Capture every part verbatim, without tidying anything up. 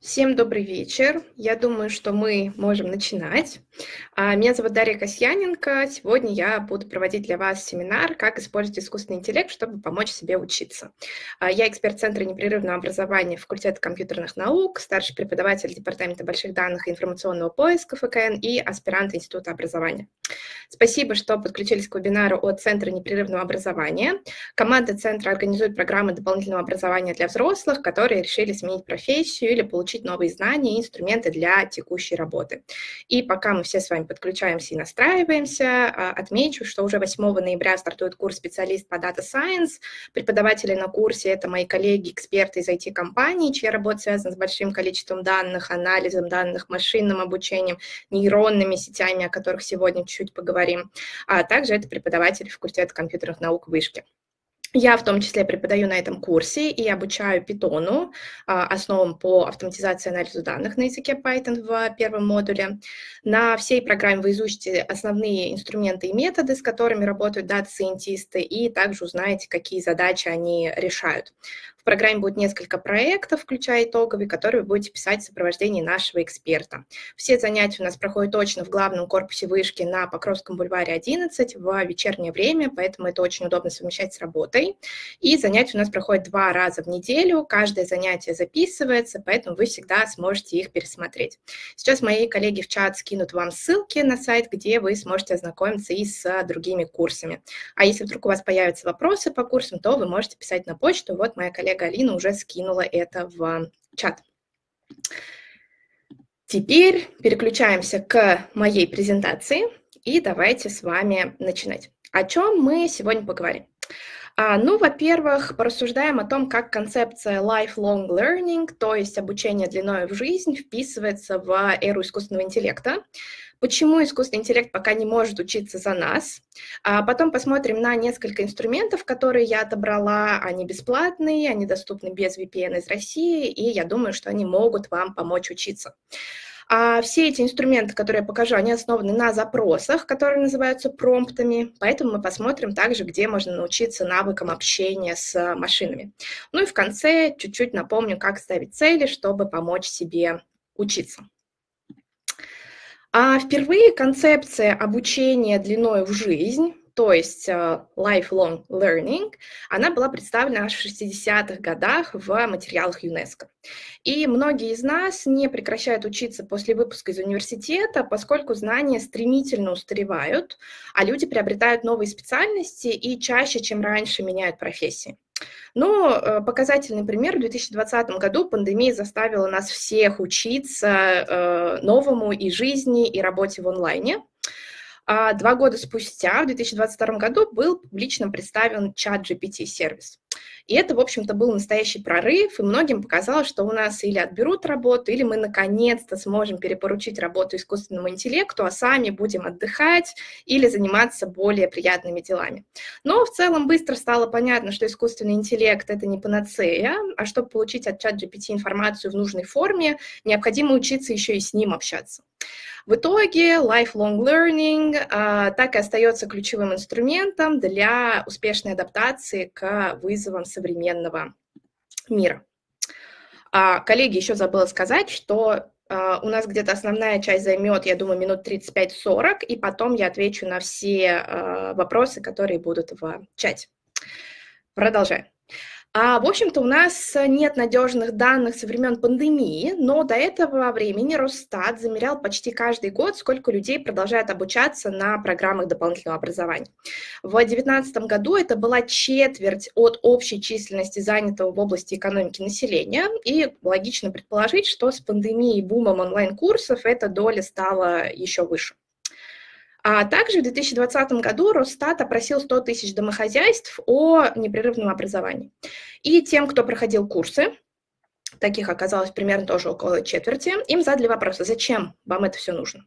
Всем добрый вечер. Я думаю, что мы можем начинать. Меня зовут Дарья Касьяненко. Сегодня я буду проводить для вас семинар «Как использовать искусственный интеллект, чтобы помочь себе учиться». Я эксперт Центра непрерывного образования факультета компьютерных наук, старший преподаватель Департамента больших данных и информационного поиска ФКН и аспирант Института образования. Спасибо, что подключились к вебинару от Центра непрерывного образования. Команда Центра организует программы дополнительного образования для взрослых, которые решили сменить профессию или получить новые знания и инструменты для текущей работы. И пока мы все с вами подключаемся и настраиваемся, отмечу, что уже восьмого ноября стартует курс «Специалист по Data Science». Преподаватели на курсе – это мои коллеги-эксперты из ай ти-компаний, чья работа связана с большим количеством данных, анализом данных, машинным обучением, нейронными сетями, о которых сегодня чуть-чуть поговорим. А также это преподаватели факультета компьютерных наук Вышки. Я в том числе преподаю на этом курсе и обучаю Python, основам по автоматизации и анализу данных на языке Python в первом модуле. На всей программе вы изучите основные инструменты и методы, с которыми работают дата-сайентисты, и также узнаете, какие задачи они решают. В программе будет несколько проектов, включая итоговый, которые вы будете писать в сопровождении нашего эксперта. Все занятия у нас проходят точно в главном корпусе Вышки на Покровском бульваре одиннадцать в вечернее время, поэтому это очень удобно совмещать с работой. И занятия у нас проходят два раза в неделю, каждое занятие записывается, поэтому вы всегда сможете их пересмотреть. Сейчас мои коллеги в чат скинут вам ссылки на сайт, где вы сможете ознакомиться и с другими курсами. А если вдруг у вас появятся вопросы по курсам, то вы можете писать на почту, вот моя коллега Галина уже скинула это в чат. Теперь переключаемся к моей презентации, и давайте с вами начинать. О чем мы сегодня поговорим? А, ну, во-первых, порассуждаем о том, как концепция lifelong learning, то есть обучение длиной в жизнь, вписывается в эру искусственного интеллекта. Почему искусственный интеллект пока не может учиться за нас. А потом посмотрим на несколько инструментов, которые я отобрала. Они бесплатные, они доступны без ви пи эн из России, и я думаю, что они могут вам помочь учиться. А все эти инструменты, которые я покажу, они основаны на запросах, которые называются промптами, поэтому мы посмотрим также, где можно научиться навыкам общения с машинами. Ну и в конце чуть-чуть напомню, как ставить цели, чтобы помочь себе учиться. А впервые концепция обучения длиной в жизнь, то есть lifelong learning, она была представлена в шестидесятых годах в материалах ЮНЕСКО. И многие из нас не прекращают учиться после выпуска из университета, поскольку знания стремительно устаревают, а люди приобретают новые специальности и чаще, чем раньше, меняют профессии. Но показательный пример: в две тысячи двадцатом году пандемия заставила нас всех учиться новому и жизни, и работе в онлайне. Два года спустя, в две тысячи двадцать втором году, был публично представлен чат джи пи ти-сервис. И это, в общем-то, был настоящий прорыв, и многим показалось, что у нас или отберут работу, или мы наконец-то сможем перепоручить работу искусственному интеллекту, а сами будем отдыхать или заниматься более приятными делами. Но в целом быстро стало понятно, что искусственный интеллект – это не панацея, а чтобы получить от чат джи пи ти информацию в нужной форме, необходимо учиться еще и с ним общаться. В итоге lifelong learning а, так и остается ключевым инструментом для успешной адаптации к вызовам современного мира. А, коллеги, еще забыла сказать, что а, у нас где-то основная часть займет, я думаю, минут тридцать пять-сорок, и потом я отвечу на все а, вопросы, которые будут в чате. Продолжаем. А, в общем-то, у нас нет надежных данных со времен пандемии, но до этого времени Росстат замерял почти каждый год, сколько людей продолжает обучаться на программах дополнительного образования. В две тысячи девятнадцатом году это была четверть от общей численности занятого в области экономики населения, и логично предположить, что с пандемией и бумом онлайн-курсов эта доля стала еще выше. А также в две тысячи двадцатом году Росстат опросил сто тысяч домохозяйств о непрерывном образовании. И тем, кто проходил курсы, таких оказалось примерно тоже около четверти, им задали вопрос: зачем вам это все нужно?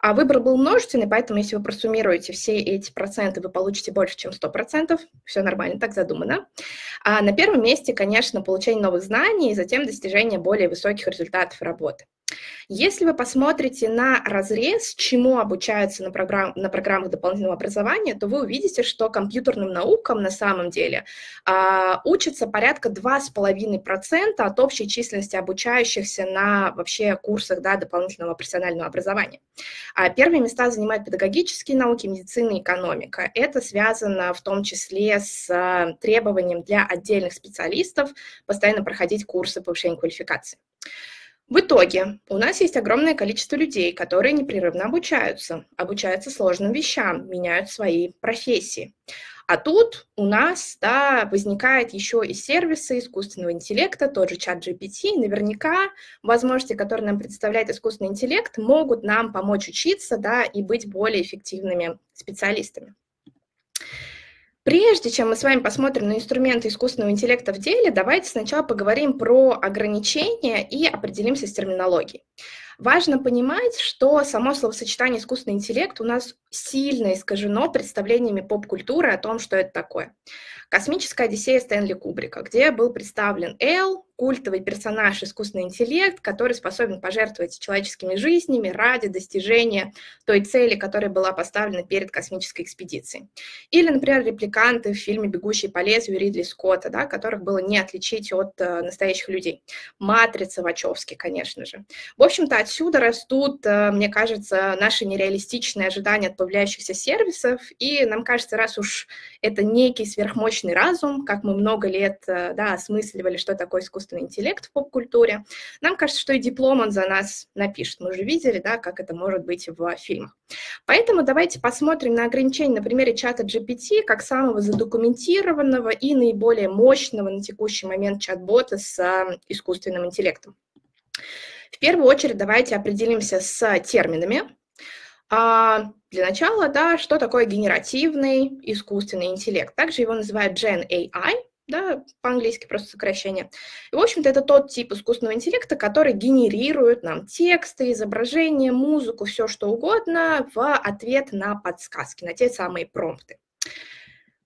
А выбор был множественный, поэтому если вы просуммируете все эти проценты, вы получите больше, чем сто процентов. Все нормально, так задумано. А на первом месте, конечно, получение новых знаний и затем достижение более высоких результатов работы. Если вы посмотрите на разрез, чему обучаются на, программ, на программах дополнительного образования, то вы увидите, что компьютерным наукам на самом деле а, учатся порядка два с половиной процента от общей численности обучающихся на вообще курсах да, дополнительного профессионального образования. А первые места занимают педагогические науки, медицина и экономика. Это связано в том числе с а, требованием для отдельных специалистов постоянно проходить курсы повышения квалификации. В итоге у нас есть огромное количество людей, которые непрерывно обучаются, обучаются сложным вещам, меняют свои профессии. А тут у нас да, возникает еще и сервисы искусственного интеллекта, тот же чат джи пи ти. Наверняка возможности, которые нам представляет искусственный интеллект, могут нам помочь учиться да, и быть более эффективными специалистами. Прежде чем мы с вами посмотрим на инструменты искусственного интеллекта в деле, давайте сначала поговорим про ограничения и определимся с терминологией. Важно понимать, что само словосочетание «искусственный интеллект» у нас сильно искажено представлениями поп-культуры о том, что это такое. «Космическая Одиссея» Стэнли Кубрика, где был представлен Эл, культовый персонаж искусственный интеллект, который способен пожертвовать человеческими жизнями ради достижения той цели, которая была поставлена перед космической экспедицией. Или, например, репликанты в фильме «Бегущие по лезвию» Ридли Скотта, да, которых было не отличить от э, настоящих людей. «Матрица» Вачовски, конечно же. В общем-то, отсюда растут, мне кажется, наши нереалистичные ожидания от появляющихся сервисов, и нам кажется, раз уж это некий сверхмощный разум, как мы много лет да, осмысливали, что такое искусственный интеллект в поп-культуре, нам кажется, что и диплом он за нас напишет. Мы уже видели, да, как это может быть в фильмах. Поэтому давайте посмотрим на ограничения на примере чата джи пи ти как самого задокументированного и наиболее мощного на текущий момент чат-бота с искусственным интеллектом. В первую очередь давайте определимся с терминами. Для начала, да, что такое генеративный искусственный интеллект. Также его называют джен эй ай, да, по-английски просто сокращение. И, в общем-то, это тот тип искусственного интеллекта, который генерирует нам тексты, изображения, музыку, все что угодно в ответ на подсказки, на те самые промпты.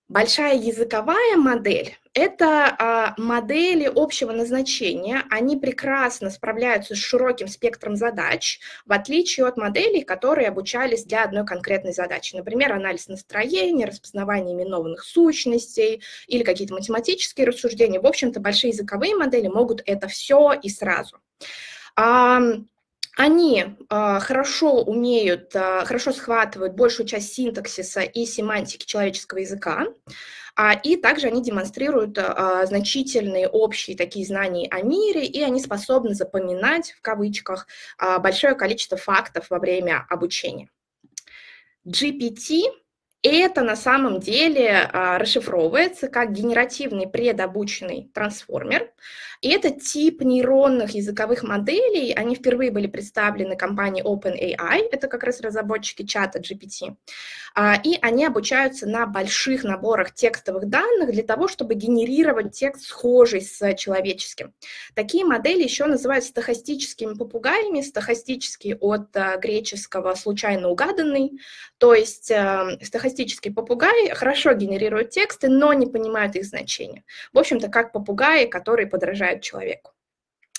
Большая языковая модель – это э, модели общего назначения. Они прекрасно справляются с широким спектром задач, в отличие от моделей, которые обучались для одной конкретной задачи. Например, анализ настроения, распознавание именованных сущностей или какие-то математические рассуждения. В общем-то, большие языковые модели могут это все и сразу. Они э, хорошо умеют, э, хорошо схватывают большую часть синтаксиса и семантики человеческого языка, а, и также они демонстрируют э, значительные общие такие знания о мире, и они способны запоминать, в кавычках, э, большое количество фактов во время обучения. джи пи ти – это на самом деле э, расшифровывается как генеративный предобученный трансформер. И это тип нейронных языковых моделей, они впервые были представлены компанией оупен эй ай, это как раз разработчики чата джи пи ти, и они обучаются на больших наборах текстовых данных для того, чтобы генерировать текст, схожий с человеческим. Такие модели еще называют стохастическими попугаями, стохастические от греческого «случайно угаданный», то есть стохастический попугай хорошо генерирует тексты, но не понимают их значения. В общем-то, как попугаи, которые подражают человеку.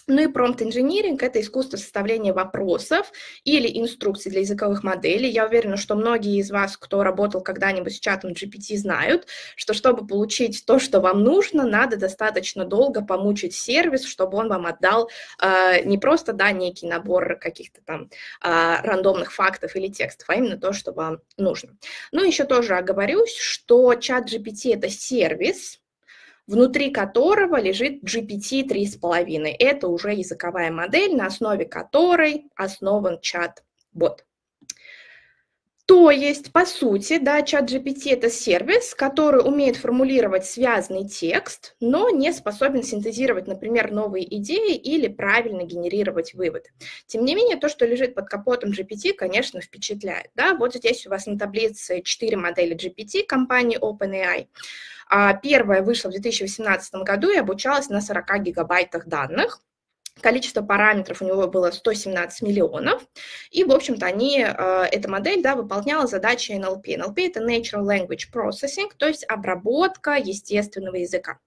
Ну и промпт-инжиниринг – это искусство составления вопросов или инструкций для языковых моделей. Я уверена, что многие из вас, кто работал когда-нибудь с чатом джи пи ти, знают, что чтобы получить то, что вам нужно, надо достаточно долго помучить сервис, чтобы он вам отдал э, не просто да, некий набор каких-то там э, рандомных фактов или текстов, а именно то, что вам нужно. Ну еще тоже оговорюсь, что чат джи пи ти – это сервис, внутри которого лежит джи пи ти три с половиной. Это уже языковая модель, на основе которой основан чат-бот. То есть, по сути, да, чат джи пи ти – это сервис, который умеет формулировать связанный текст, но не способен синтезировать, например, новые идеи или правильно генерировать выводы. Тем не менее, то, что лежит под капотом джи пи ти, конечно, впечатляет. Да? Вот здесь у вас на таблице четыре модели джи пи ти компании оупен эй ай. Первая вышла в две тысячи восемнадцатом году и обучалась на сорока гигабайтах данных. Количество параметров у него было сто семнадцать миллионов. И, в общем-то, они, эта модель да, выполняла задачи эн эл пи. эн эл пи – это Natural Language Processing, то есть обработка естественного языка.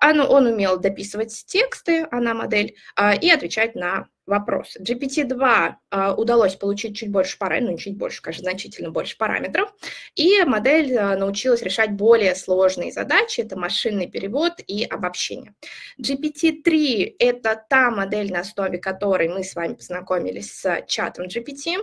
Он умел дописывать тексты, она модель, и отвечать на вопросы. джи пи ти два удалось получить чуть больше параметров, ну, чуть больше, конечно, значительно больше параметров, и модель научилась решать более сложные задачи, это машинный перевод и обобщение. джи пи ти три – это та модель, на основе которой мы с вами познакомились с чатом джи пи ти.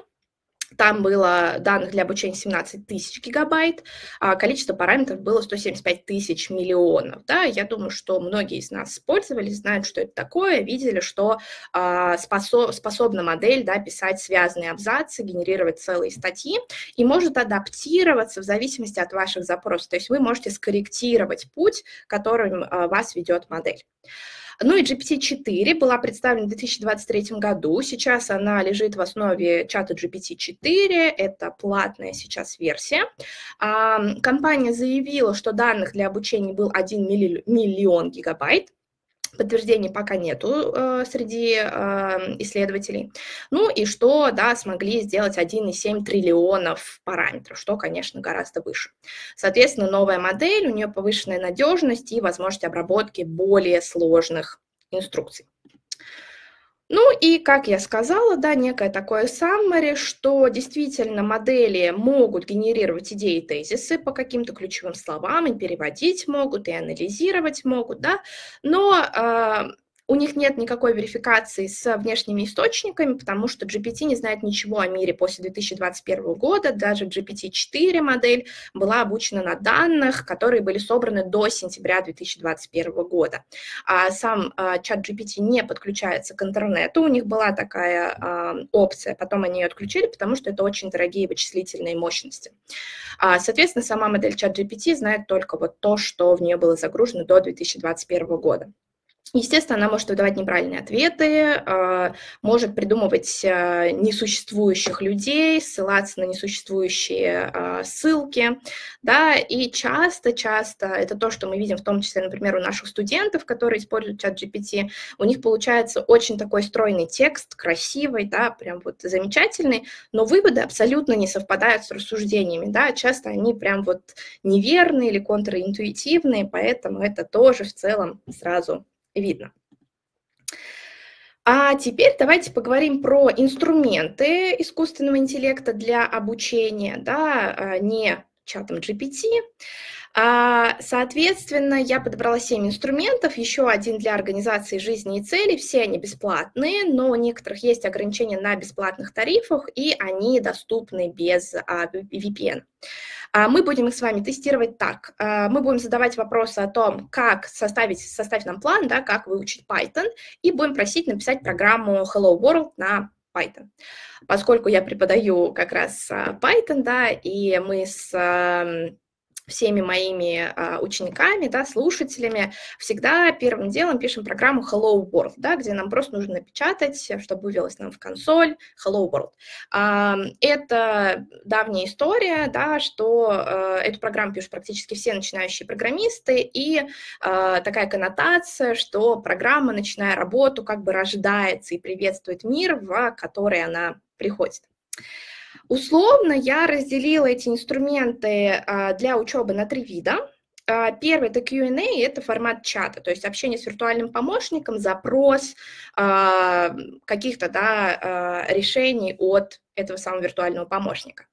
Там было данных для обучения семнадцать тысяч гигабайт, а количество параметров было сто семьдесят пять тысяч миллионов. Да? Я думаю, что многие из нас пользовались, знают, что это такое, видели, что а, способ, способна модель, да, писать связанные абзацы, генерировать целые статьи и может адаптироваться в зависимости от ваших запросов. То есть вы можете скорректировать путь, которым а, вас ведет модель. Ну и джи пи ти четыре была представлена в две тысячи двадцать третьем году, сейчас она лежит в основе чата джи пи ти четыре, это платная сейчас версия. Компания заявила, что данных для обучения был один миллион гигабайт. Подтверждений пока нету э, среди э, исследователей. Ну и что, да, смогли сделать один и семь триллионов параметров, что, конечно, гораздо выше. Соответственно, новая модель, у нее повышенная надежность и возможность обработки более сложных инструкций. Ну и, как я сказала, да, некое такое саммари, что действительно модели могут генерировать идеи и тезисы по каким-то ключевым словам, и переводить могут, и анализировать могут, да, но э, у них нет никакой верификации с внешними источниками, потому что джи пи ти не знает ничего о мире после две тысячи двадцать первого года, даже джи пи ти четыре модель была обучена на данных, которые были собраны до сентября две тысячи двадцать первого года. А сам а, чат джи пи ти не подключается к интернету, у них была такая а, опция, потом они ее отключили, потому что это очень дорогие вычислительные мощности. А, соответственно, сама модель чат джи пи ти знает только вот то, что в нее было загружено до две тысячи двадцать первого года. Естественно, она может выдавать неправильные ответы, может придумывать несуществующих людей, ссылаться на несуществующие ссылки, да, и часто-часто, это то, что мы видим в том числе, например, у наших студентов, которые используют чат джи пи ти, у них получается очень такой стройный текст, красивый, да, прям вот замечательный, но выводы абсолютно не совпадают с рассуждениями, да, часто они прям вот неверные или контринтуитивные, поэтому это тоже в целом сразу видно. А теперь давайте поговорим про инструменты искусственного интеллекта для обучения, да, не чатом джи пи ти. Соответственно, я подобрала семь инструментов, еще один для организации жизни и целей, все они бесплатные, но у некоторых есть ограничения на бесплатных тарифах, и они доступны без ви пи эн. Мы будем их с вами тестировать так. Мы будем задавать вопросы о том, как составить, составить нам план, да, как выучить Python, и будем просить написать программу Hello World на Python. Поскольку я преподаю как раз Python, да, и мы с всеми моими а, учениками, да, слушателями, всегда первым делом пишем программу Hello World, да, где нам просто нужно напечатать, чтобы вывелось нам в консоль Hello World. А, это давняя история, да, что а, эту программу пишут практически все начинающие программисты, и а, такая коннотация, что программа, начиная работу, как бы рождается и приветствует мир, в который она приходит. Условно я разделила эти инструменты для учебы на три вида. Первый – это кью энд эй, это формат чата, то есть общение с виртуальным помощником, запрос каких-то, да, решений от этого самого виртуального помощника.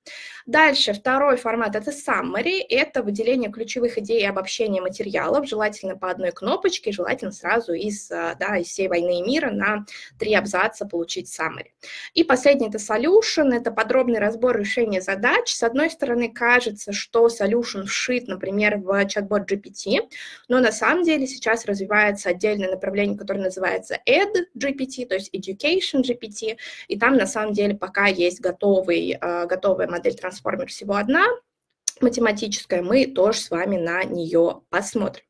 Дальше второй формат – это summary, это выделение ключевых идей и обобщение материалов, желательно по одной кнопочке, желательно сразу из, да, из всей войны и мира на три абзаца получить summary. И последний – это solution, это подробный разбор решения задач. С одной стороны, кажется, что solution вшит, например, в чат-бот джи пи ти, но на самом деле сейчас развивается отдельное направление, которое называется эд джи пи ти, то есть education джи пи ти, и там на самом деле пока есть готовый, готовая модель трансформер всего одна, математическая, мы тоже с вами на нее посмотрим.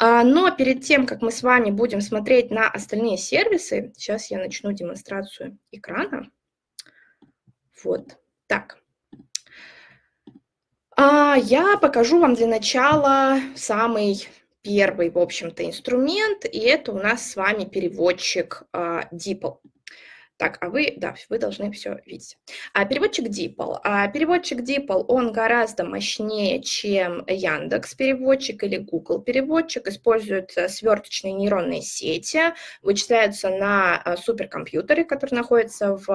Но перед тем, как мы с вами будем смотреть на остальные сервисы, сейчас я начну демонстрацию экрана. Вот так. Я покажу вам для начала самый первый, в общем-то, инструмент, и это у нас с вами переводчик DeepL. Так, а вы, да, вы должны все видеть. А переводчик DeepL. А переводчик DeepL, он гораздо мощнее, чем Яндекс-переводчик или Google-переводчик. Используют сверточные нейронные сети, вычисляются на суперкомпьютере, который находится в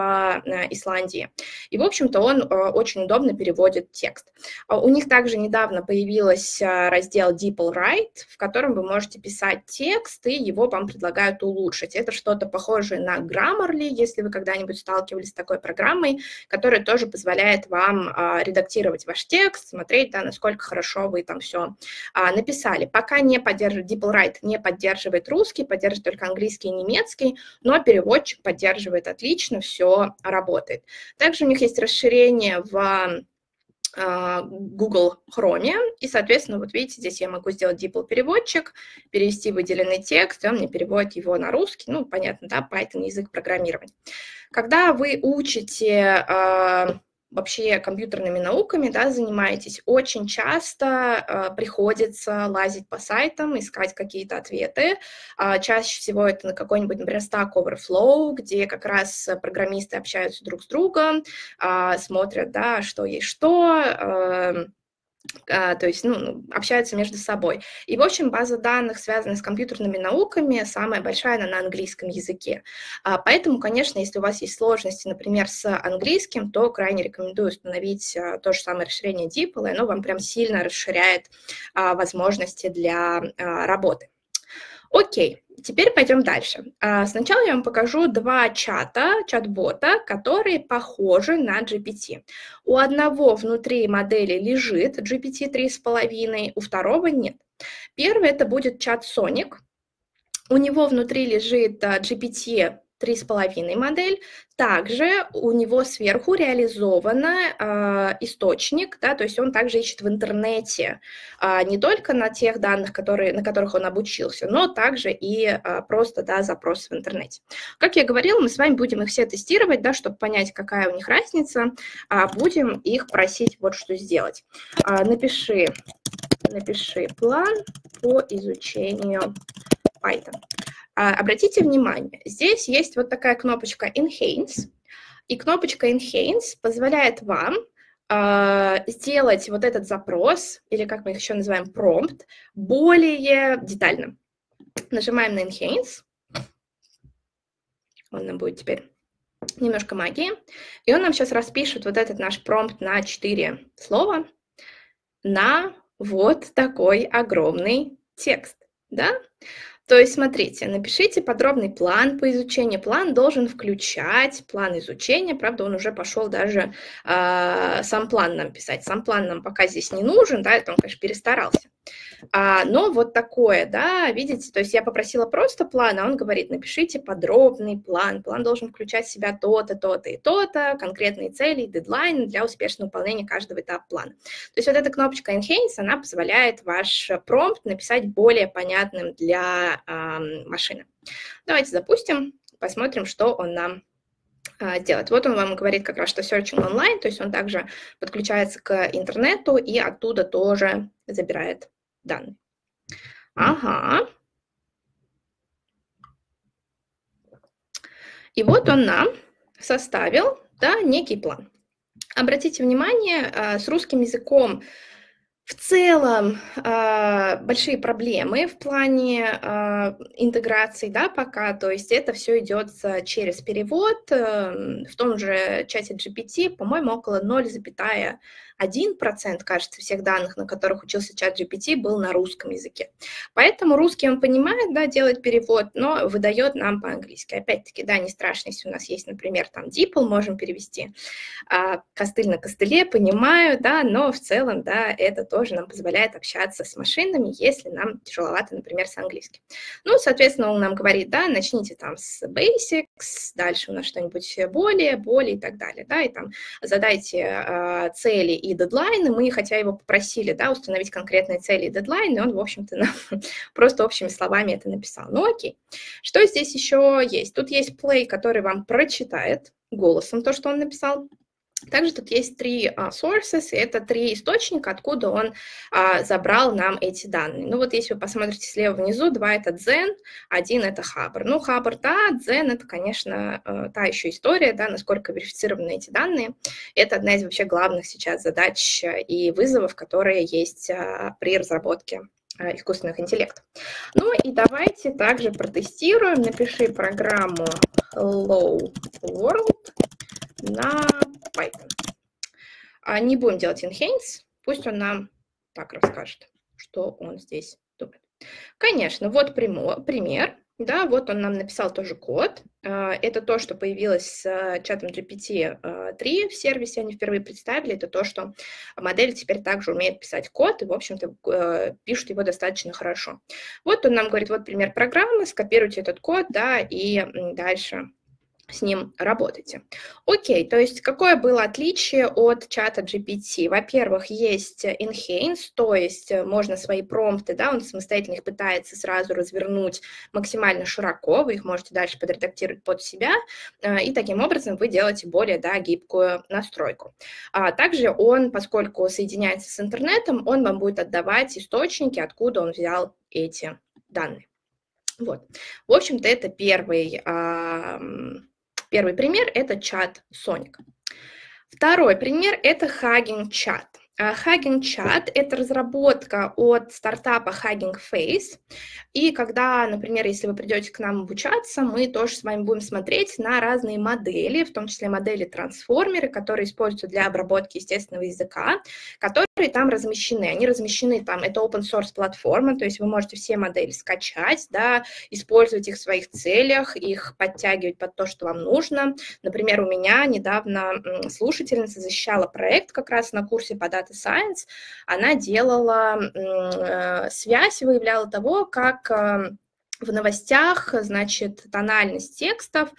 Исландии. И, в общем-то, он очень удобно переводит текст. У них также недавно появился раздел DeepL Write, в котором вы можете писать текст, и его вам предлагают улучшить. Это что-то похожее на Grammarly, если вы когда-нибудь сталкивались с такой программой, которая тоже позволяет вам а, редактировать ваш текст, смотреть, да, насколько хорошо вы там все а, написали. Пока не поддерживает, DeepLwrite не поддерживает русский, поддерживает только английский и немецкий, но переводчик поддерживает отлично, все работает. Также у них есть расширение в Google Chrome, и, соответственно, вот видите, здесь я могу сделать DeepL-переводчик, перевести выделенный текст, и он мне переводит его на русский, ну, понятно, да, Python, язык программирования. Когда вы учите э, вообще компьютерными науками, да, занимаетесь, очень часто э, приходится лазить по сайтам, искать какие-то ответы. Э, чаще всего это на какой-нибудь, например, Stack Overflow, где как раз программисты общаются друг с другом, э, смотрят, да, что есть что, э, то есть, ну, общаются между собой. И, в общем, база данных, связанная с компьютерными науками, самая большая, она на английском языке. Поэтому, конечно, если у вас есть сложности, например, с английским, то крайне рекомендую установить то же самое расширение DeepL, и оно вам прям сильно расширяет возможности для работы. Окей. Теперь пойдем дальше. Сначала я вам покажу два чата, чат-бота, которые похожи на джи пи ти. У одного внутри модели лежит джи пи ти три с половиной, у второго нет. Первый – это будет чат Sonic. У него внутри лежит джи пи ти три с половиной модель. Также у него сверху реализован э, источник, да, то есть он также ищет в интернете э, не только на тех данных, которые, на которых он обучился, но также и э, просто, да, запросы в интернете. Как я говорила, мы с вами будем их все тестировать, да, чтобы понять, какая у них разница. А будем их просить вот что сделать. А, напиши, напиши план по изучению Python. Обратите внимание, здесь есть вот такая кнопочка Enhance, и кнопочка Enhance позволяет вам э, сделать вот этот запрос, или как мы их еще называем, prompt, более детальным. Нажимаем на Enhance, он нам будет теперь немножко магии, и он нам сейчас распишет вот этот наш prompt на четыре слова, на вот такой огромный текст, да? То есть, смотрите, напишите подробный план по изучению. План должен включать план изучения. Правда, он уже пошел даже э, сам план нам писать. Сам план нам пока здесь не нужен, да, это он, конечно, перестарался. А, но вот такое, да, видите, то есть я попросила просто план, а он говорит, напишите подробный план. План должен включать в себя то-то, то-то и то-то, конкретные цели, дедлайны для успешного выполнения каждого этапа плана. То есть вот эта кнопочка Enhance, она позволяет ваш промпт написать более понятным для машина. Давайте запустим, посмотрим, что он нам а, делает. Вот он вам говорит как раз, что searching online, то есть он также подключается к интернету и оттуда тоже забирает данные. Ага. И вот он нам составил, да, некий план. Обратите внимание, а, с русским языком в целом э, большие проблемы в плане э, интеграции, да, пока, то есть это все идет через перевод. Э, в том же чате джи пи ти, по-моему, около ноль целых одна десятая процента, кажется, всех данных, на которых учился чат джи пи ти, был на русском языке. Поэтому русский он понимает, да, делает перевод, но выдает нам по-английски. Опять-таки, да, не страшно, если у нас есть, например, там DeepL, можем перевести э, костыль на костыле, понимаю, да, но в целом, да, это то, тоже нам позволяет общаться с машинами, если нам тяжеловато, например, с английским. Ну, соответственно, он нам говорит, да, начните там с basics, дальше у нас что-нибудь более, более и так далее, да, и там задайте э, цели и дедлайны. Мы, хотя его попросили, да, установить конкретные цели и дедлайны, он, в общем-то, нам просто общими словами это написал. Ну, окей. Что здесь еще есть? Тут есть play, который вам прочитает голосом то, что он написал. Также тут есть три uh, sources, это три источника, откуда он uh, забрал нам эти данные. Ну вот если вы посмотрите слева внизу, два это Дзен, один это Хабр. Ну Хабр, да, Дзен это, конечно, uh, та еще история, да, насколько верифицированы эти данные. Это одна из вообще главных сейчас задач и вызовов, которые есть uh, при разработке uh, искусственных интеллектов. Ну и давайте также протестируем, напиши программу Hello World на Python. А не будем делать enhance, пусть он нам так расскажет, что он здесь думает. Конечно, вот прямо, пример, да, вот он нам написал тоже код. Это то, что появилось с чатом джи пи ти три в сервисе, они впервые представили, это то, что модель теперь также умеет писать код, и, в общем-то, пишут его достаточно хорошо. Вот он нам говорит, вот пример программы, скопируйте этот код, да, и дальше с ним работаете. Окей, то есть какое было отличие от чата джи пи ти? Во-первых, есть enhance, то есть можно свои промпты, да, он самостоятельно их пытается сразу развернуть максимально широко, вы их можете дальше подредактировать под себя, и таким образом вы делаете более, да, гибкую настройку. А также он, поскольку соединяется с интернетом, он вам будет отдавать источники, откуда он взял эти данные. Вот. В общем-то, это первый... Первый пример – это чат Sonic. Второй пример – это Hugging Chat. Hugging Chat – это разработка от стартапа Hugging Face. И когда, например, если вы придете к нам обучаться, мы тоже с вами будем смотреть на разные модели, в том числе модели-трансформеры, которые используются для обработки естественного языка, которые там размещены. Они размещены там, это open-source платформа, то есть вы можете все модели скачать, да, использовать их в своих целях, их подтягивать под то, что вам нужно. Например, у меня недавно слушательница защищала проект как раз на курсе по Data Science, она делала э, связь, выявляла того, как э, в новостях, значит, тональность текстов э,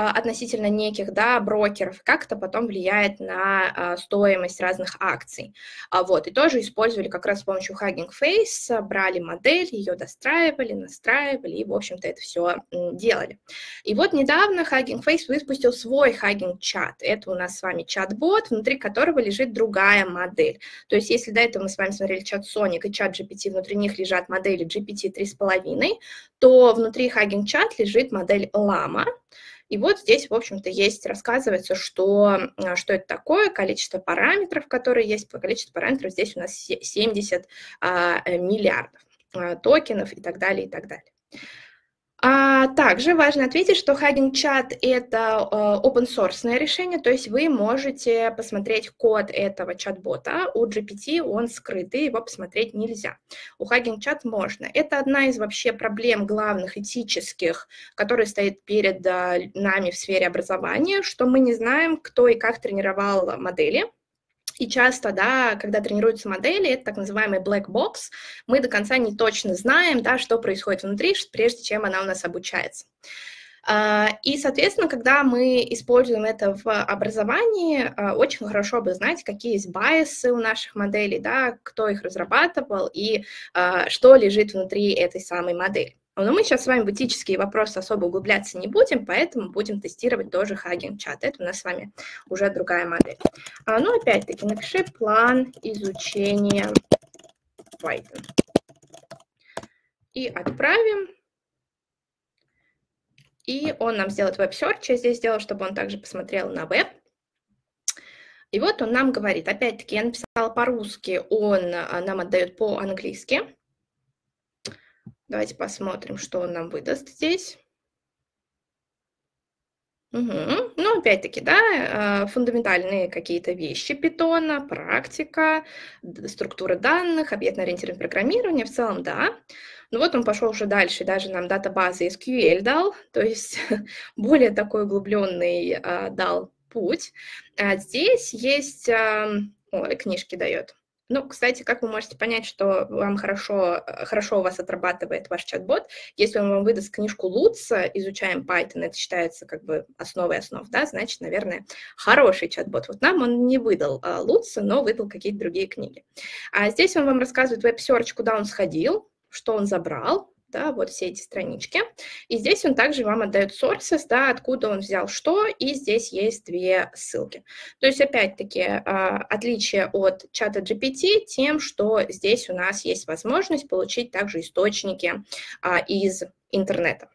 относительно неких, да, брокеров, как это потом влияет на э, стоимость разных акций. А вот, и тоже использовали как раз с помощью Hugging Face, брали модель, ее достраивали, настраивали, и, в общем-то, это все делали. И вот недавно Hugging Face выпустил свой Hugging Chat. Это у нас с вами чат-бот, внутри которого лежит другая модель. То есть, если до этого мы с вами смотрели чат Sonic и чат джи пи ти, внутри них лежат модели джи пи ти три с половиной, то внутри Hugging Chat лежит модель Llama. И вот здесь, в общем-то, есть, рассказывается, что, что это такое, количество параметров, которые есть, количество параметров здесь у нас семьдесят а, миллиардов а, токенов и так далее, и так далее. А также важно ответить, что Hugging Chat — это open-source решение, то есть вы можете посмотреть код этого чат-бота, у джи пи ти он скрытый, его посмотреть нельзя, у Hugging Chat можно. Это одна из вообще проблем главных этических, которые стоит перед нами в сфере образования, что мы не знаем, кто и как тренировал модели. И часто, да, когда тренируются модели, это так называемый black box, мы до конца не точно знаем, да, что происходит внутри, прежде чем она у нас обучается. И, соответственно, когда мы используем это в образовании, очень хорошо бы знать, какие есть байсы у наших моделей, да, кто их разрабатывал и что лежит внутри этой самой модели. Но мы сейчас с вами в этические вопросы особо углубляться не будем, поэтому будем тестировать тоже Hugging Chat. Это у нас с вами уже другая модель. А, ну, опять-таки, напиши план изучения Python. И отправим. И он нам сделает веб-серч. Я здесь сделала, чтобы он также посмотрел на веб. И вот он нам говорит, опять-таки, я написала по-русски, он нам отдает по-английски. Давайте посмотрим, что он нам выдаст здесь. Угу. Ну, опять-таки, да, фундаментальные какие-то вещи питона, практика, структура данных, объектно-ориентированное программирование, в целом, да. Ну вот он пошел уже дальше, даже нам датабазы эс кью эль дал, то есть более такой углубленный дал путь. Здесь есть... Ой, книжки дает. Ну, кстати, как вы можете понять, что вам хорошо, хорошо у вас отрабатывает ваш чат-бот, если он вам выдаст книжку Лутца «Изучаем Python», это считается как бы основой основ, да, значит, наверное, хороший чат-бот. Вот нам он не выдал а, Лутца, но выдал какие-то другие книги. А здесь он вам рассказывает веб-серч, куда он сходил, что он забрал. да, вот все эти странички. И здесь он также вам отдает sources, да, откуда он взял что, и здесь есть две ссылки. То есть, опять-таки, отличие от чата джи пи ти тем, что здесь у нас есть возможность получить также источники из интернета.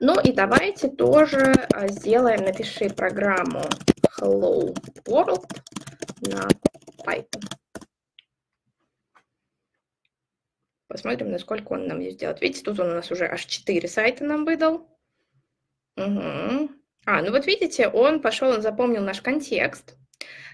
Ну и давайте тоже сделаем, напиши программу Hello World на Python. Посмотрим, насколько он нам ее сделает. Видите, тут он у нас уже аж четыре сайта нам выдал. Угу. А, ну вот видите, он пошел, он запомнил наш контекст,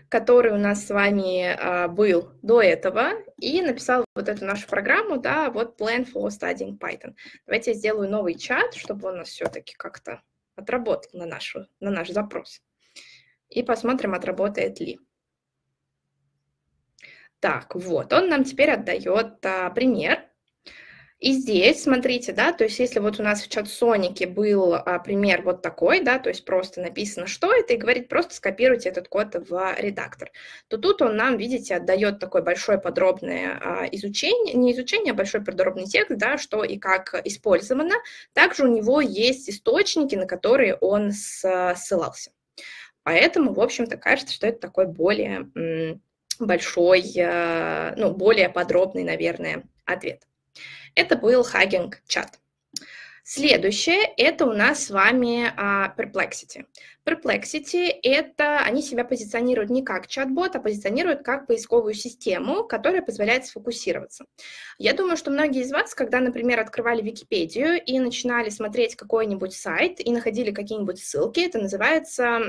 который у нас с вами а, был до этого, и написал вот эту нашу программу, да, вот Plan for Studying Python. Давайте я сделаю новый чат, чтобы он нас все-таки как-то отработал на, нашу, на наш запрос. И посмотрим, отработает ли. Так, вот, он нам теперь отдает а, пример. И здесь, смотрите, да, то есть если вот у нас в чат-сонике был а, пример вот такой, да, то есть просто написано, что это, и говорит, просто скопируйте этот код в редактор, то тут он нам, видите, отдает такое большое подробное а, изучение, не изучение, а большой подробный текст, да, что и как использовано. Также у него есть источники, на которые он ссылался. Поэтому, в общем-то, кажется, что это такой более большой, ну, более подробный, наверное, ответ. Это был Hugging Chat. Следующее, это у нас с вами а, Perplexity. Perplexity, это они себя позиционируют не как чат-бот, а позиционируют как поисковую систему, которая позволяет сфокусироваться. Я думаю, что многие из вас, когда, например, открывали Википедию и начинали смотреть какой-нибудь сайт и находили какие-нибудь ссылки, это называется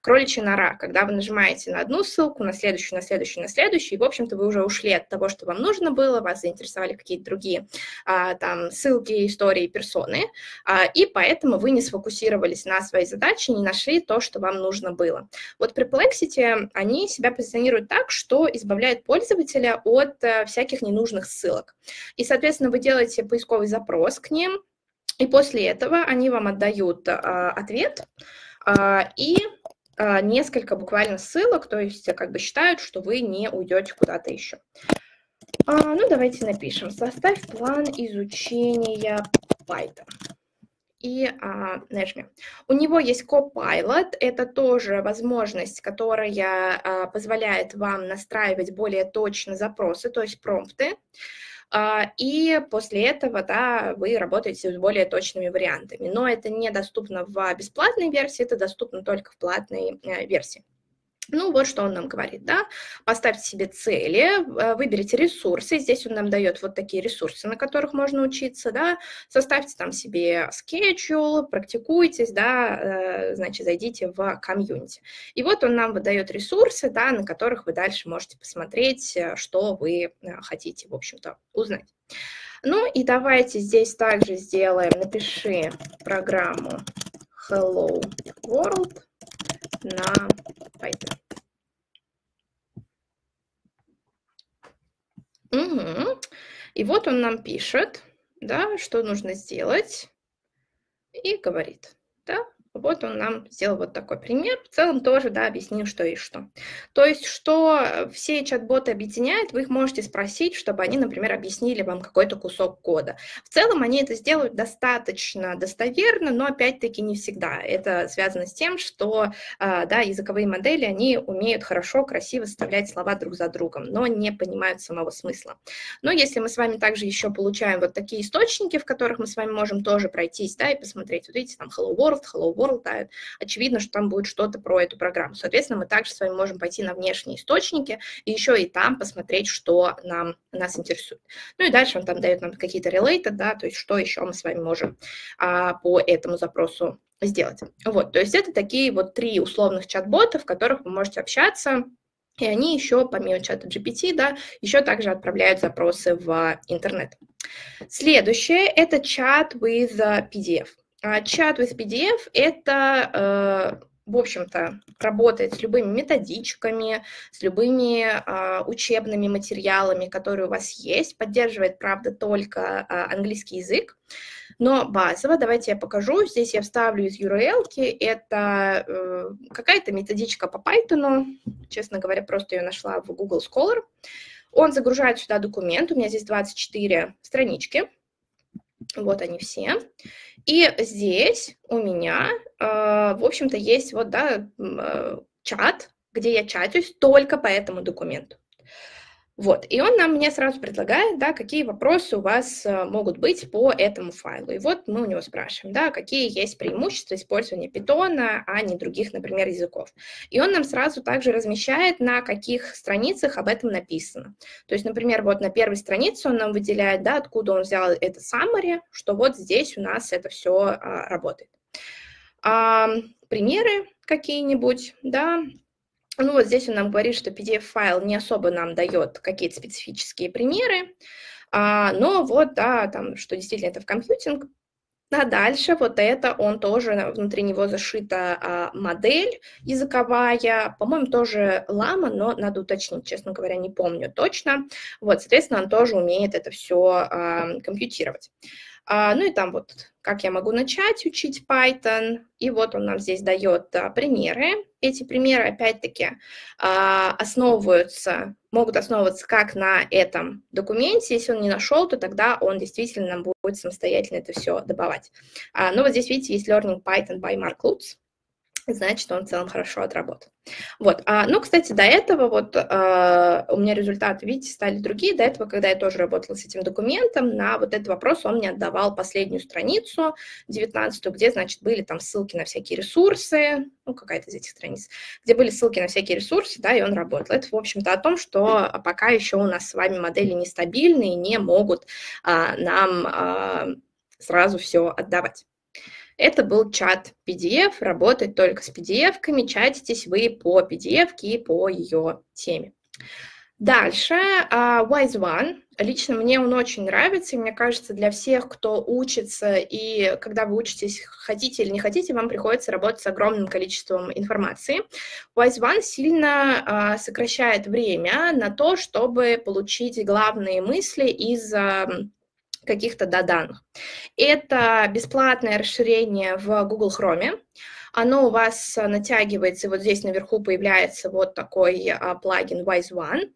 кроличья нора, когда вы нажимаете на одну ссылку, на следующую, на следующую, на следующую, и, в общем-то, вы уже ушли от того, что вам нужно было, вас заинтересовали какие-то другие а, там, ссылки, истории, персонажи, персоны, и поэтому вы не сфокусировались на своей задаче, не нашли то, что вам нужно было. Вот Perplexity, они себя позиционируют так, что избавляет пользователя от всяких ненужных ссылок. И, соответственно, вы делаете поисковый запрос к ним, и после этого они вам отдают ответ и несколько буквально ссылок, то есть как бы считают, что вы не уйдете куда-то еще. Ну, давайте напишем. Составь план изучения Python. И а, нажмем. У него есть Copilot, это тоже возможность, которая а, позволяет вам настраивать более точно запросы, то есть промпты. И после этого, да, вы работаете с более точными вариантами. Но это недоступно в бесплатной версии, это доступно только в платной версии. Ну, вот что он нам говорит, да, поставьте себе цели, выберите ресурсы, здесь он нам дает вот такие ресурсы, на которых можно учиться, да, составьте там себе schedule, практикуйтесь, да, значит, зайдите в комьюнити. И вот он нам выдает ресурсы, да, на которых вы дальше можете посмотреть, что вы хотите, в общем-то, узнать. Ну, и давайте здесь также сделаем, напиши программу Hello World на Python. Угу. И вот он нам пишет, да, что нужно сделать, и говорит, да. Вот он нам сделал вот такой пример, в целом тоже, да, объяснил, что и что. То есть, что все чат-боты объединяют, вы их можете спросить, чтобы они, например, объяснили вам какой-то кусок кода. В целом они это сделают достаточно достоверно, но, опять-таки, не всегда. Это связано с тем, что, да, языковые модели, они умеют хорошо, красиво составлять слова друг за другом, но не понимают самого смысла. Но если мы с вами также еще получаем вот такие источники, в которых мы с вами можем тоже пройтись, да, и посмотреть, вот видите, там Hello World, Hello World, летают. Очевидно, что там будет что-то про эту программу. Соответственно, мы также с вами можем пойти на внешние источники и еще и там посмотреть, что нам, нас интересует. Ну и дальше он там дает нам какие-то related, да, то есть что еще мы с вами можем а, по этому запросу сделать. Вот, то есть это такие вот три условных чат-бота, в которых вы можете общаться, и они еще, помимо чата джи пи ти, да, еще также отправляют запросы в интернет. Следующее – это чат with пи ди эф. Чат with пи ди эф – это, в общем-то, работает с любыми методичками, с любыми учебными материалами, которые у вас есть, поддерживает, правда, только английский язык. Но базово, давайте я покажу, здесь я вставлю из ю ар эл-ки, это э, какая-то методичка по Python, честно говоря, просто ее нашла в Google Scholar. Он загружает сюда документ, у меня здесь двадцать четыре странички. Вот они все. И здесь у меня, э, в общем-то, есть вот, да, э, чат, где я чатюсь только по этому документу. Вот, и он нам мне сразу предлагает, да, какие вопросы у вас могут быть по этому файлу. И вот мы у него спрашиваем, да, какие есть преимущества использования Python, а не других, например, языков. И он нам сразу также размещает, на каких страницах об этом написано. То есть, например, вот на первой странице он нам выделяет, да, откуда он взял это summary, что вот здесь у нас это все а, работает. А, примеры какие-нибудь, да. Ну, вот здесь он нам говорит, что пи ди эф-файл не особо нам дает какие-то специфические примеры, а, но вот, да, там, что действительно это в компьютинг. А дальше вот это он тоже, внутри него зашита а, модель языковая, по-моему, тоже лама, но надо уточнить, честно говоря, не помню точно. Вот, соответственно, он тоже умеет это все а, компьютировать. А, ну и там вот, как я могу начать учить Python, и вот он нам здесь дает а, примеры. Эти примеры, опять-таки, основываются, могут основываться как на этом документе. Если он не нашел, то тогда он действительно нам будет самостоятельно это все добавлять. Но вот здесь, видите, есть Learning Python by Mark Lutz. Значит, он в целом хорошо отработал. Вот. А, ну, кстати, до этого вот а, у меня результаты, видите, стали другие. До этого, когда я тоже работала с этим документом, на вот этот вопрос он мне отдавал последнюю страницу, девятнадцатую, где, значит, были там ссылки на всякие ресурсы, ну, какая-то из этих страниц, где были ссылки на всякие ресурсы, да, и он работал. Это, в общем-то, о том, что пока еще у нас с вами модели нестабильные, не могут а, нам а, сразу все отдавать. Это был чат пи ди эф, работать только с пи ди эф-ками, чатитесь вы по пи ди эф-ке и по ее теме. Дальше, uh, Wise One. Лично мне он очень нравится, и мне кажется, для всех, кто учится, и когда вы учитесь, хотите или не хотите, вам приходится работать с огромным количеством информации. Wise One сильно а, сокращает время на то, чтобы получить главные мысли из... каких-то до данных. Это бесплатное расширение в Google Chrome. Оно у вас натягивается, и вот здесь наверху появляется вот такой а, плагин Wise One.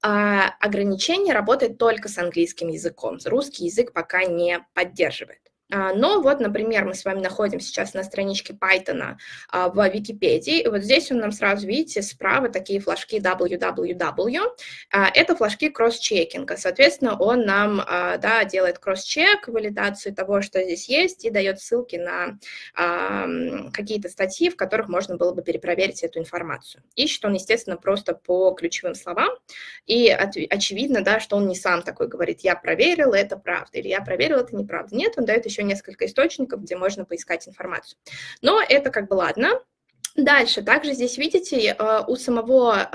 А, ограничение работает только с английским языком. Русский язык пока не поддерживает. А, но вот, например, мы с вами находимся сейчас на страничке Python а, в Википедии. И вот здесь он нам сразу, видите, справа такие флажки дабл ю дабл ю дабл ю. А, это флажки кросс-чекинга. Соответственно, он нам а, да, делает кросс-чек, валидацию того, что здесь есть, и дает ссылки на а, какие-то статьи, в которых можно было бы перепроверить эту информацию. Ищет он, естественно, просто по ключевым словам. И от, очевидно, да, что он не сам такой говорит, я проверил, это правда, или я проверил, это неправда. Нет, он дает еще несколько источников, где можно поискать информацию. Но это как бы ладно. Дальше, также здесь, видите, у самого,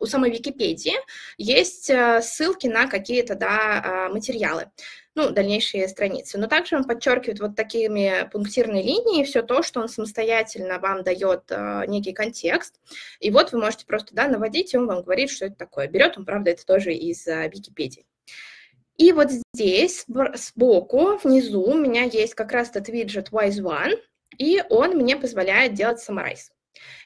у самой Википедии есть ссылки на какие-то, да, материалы, ну, дальнейшие страницы. Но также он подчеркивает вот такими пунктирной линией все то, что он самостоятельно вам дает некий контекст. И вот вы можете просто, да, наводить, и он вам говорит, что это такое. Берет он, правда, это тоже из Википедии. И вот здесь, сбоку, внизу, у меня есть как раз этот виджет Wise One, и он мне позволяет делать summarize.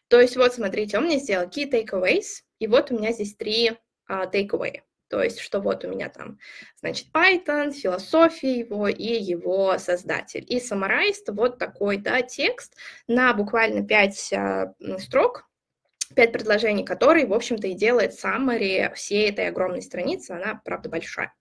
То есть вот, смотрите, он мне сделал key takeaways, и вот у меня здесь три uh, takeaway. То есть, что вот у меня там, значит, Python, философия его и его создатель. И summarized вот такой, да, текст на буквально пять uh, строк, пять предложений, которые, в общем-то, и делает summary всей этой огромной страницы, она, правда, большая.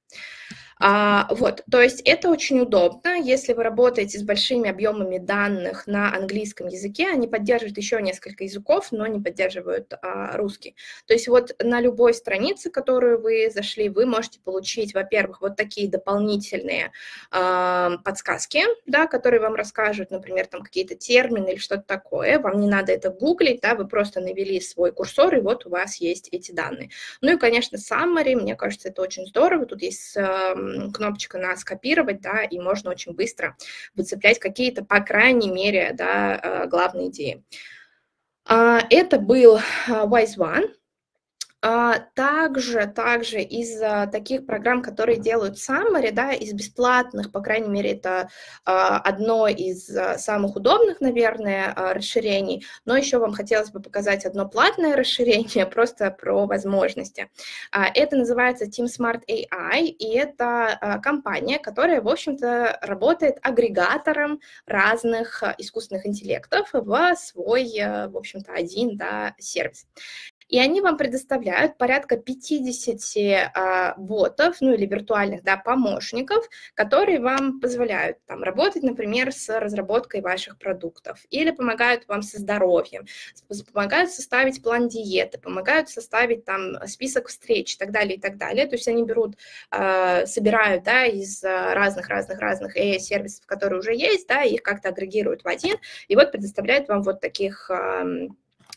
А, вот, то есть это очень удобно, если вы работаете с большими объемами данных на английском языке, они поддерживают еще несколько языков, но не поддерживают а, русский. То есть вот на любой странице, которую вы зашли, вы можете получить, во-первых, вот такие дополнительные а, подсказки, да, которые вам расскажут, например, там какие-то термины или что-то такое, вам не надо это гуглить, да, вы просто навели свой курсор, и вот у вас есть эти данные. Ну и, конечно, summary, мне кажется, это очень здорово, тут есть... кнопочка на скопировать, да, и можно очень быстро выцеплять какие-то, по крайней мере, да, главные идеи. Это был Wise One. Также, также из таких программ, которые делают summary, да, из бесплатных, по крайней мере, это одно из самых удобных, наверное, расширений, но еще вам хотелось бы показать одно платное расширение, просто про возможности. Это называется Team Smart эй ай, и это компания, которая, в общем-то, работает агрегатором разных искусственных интеллектов в свой, в общем-то, один, да, сервис. И они вам предоставляют порядка пятьдесят а, ботов, ну или виртуальных, да, помощников, которые вам позволяют там работать, например, с разработкой ваших продуктов, или помогают вам со здоровьем, помогают составить план диеты, помогают составить там список встреч и так далее, и так далее. То есть они берут, а, собирают, да, из разных-разных-разных эй ай-сервисов, которые уже есть, да, их как-то агрегируют в один, и вот предоставляют вам вот таких... А,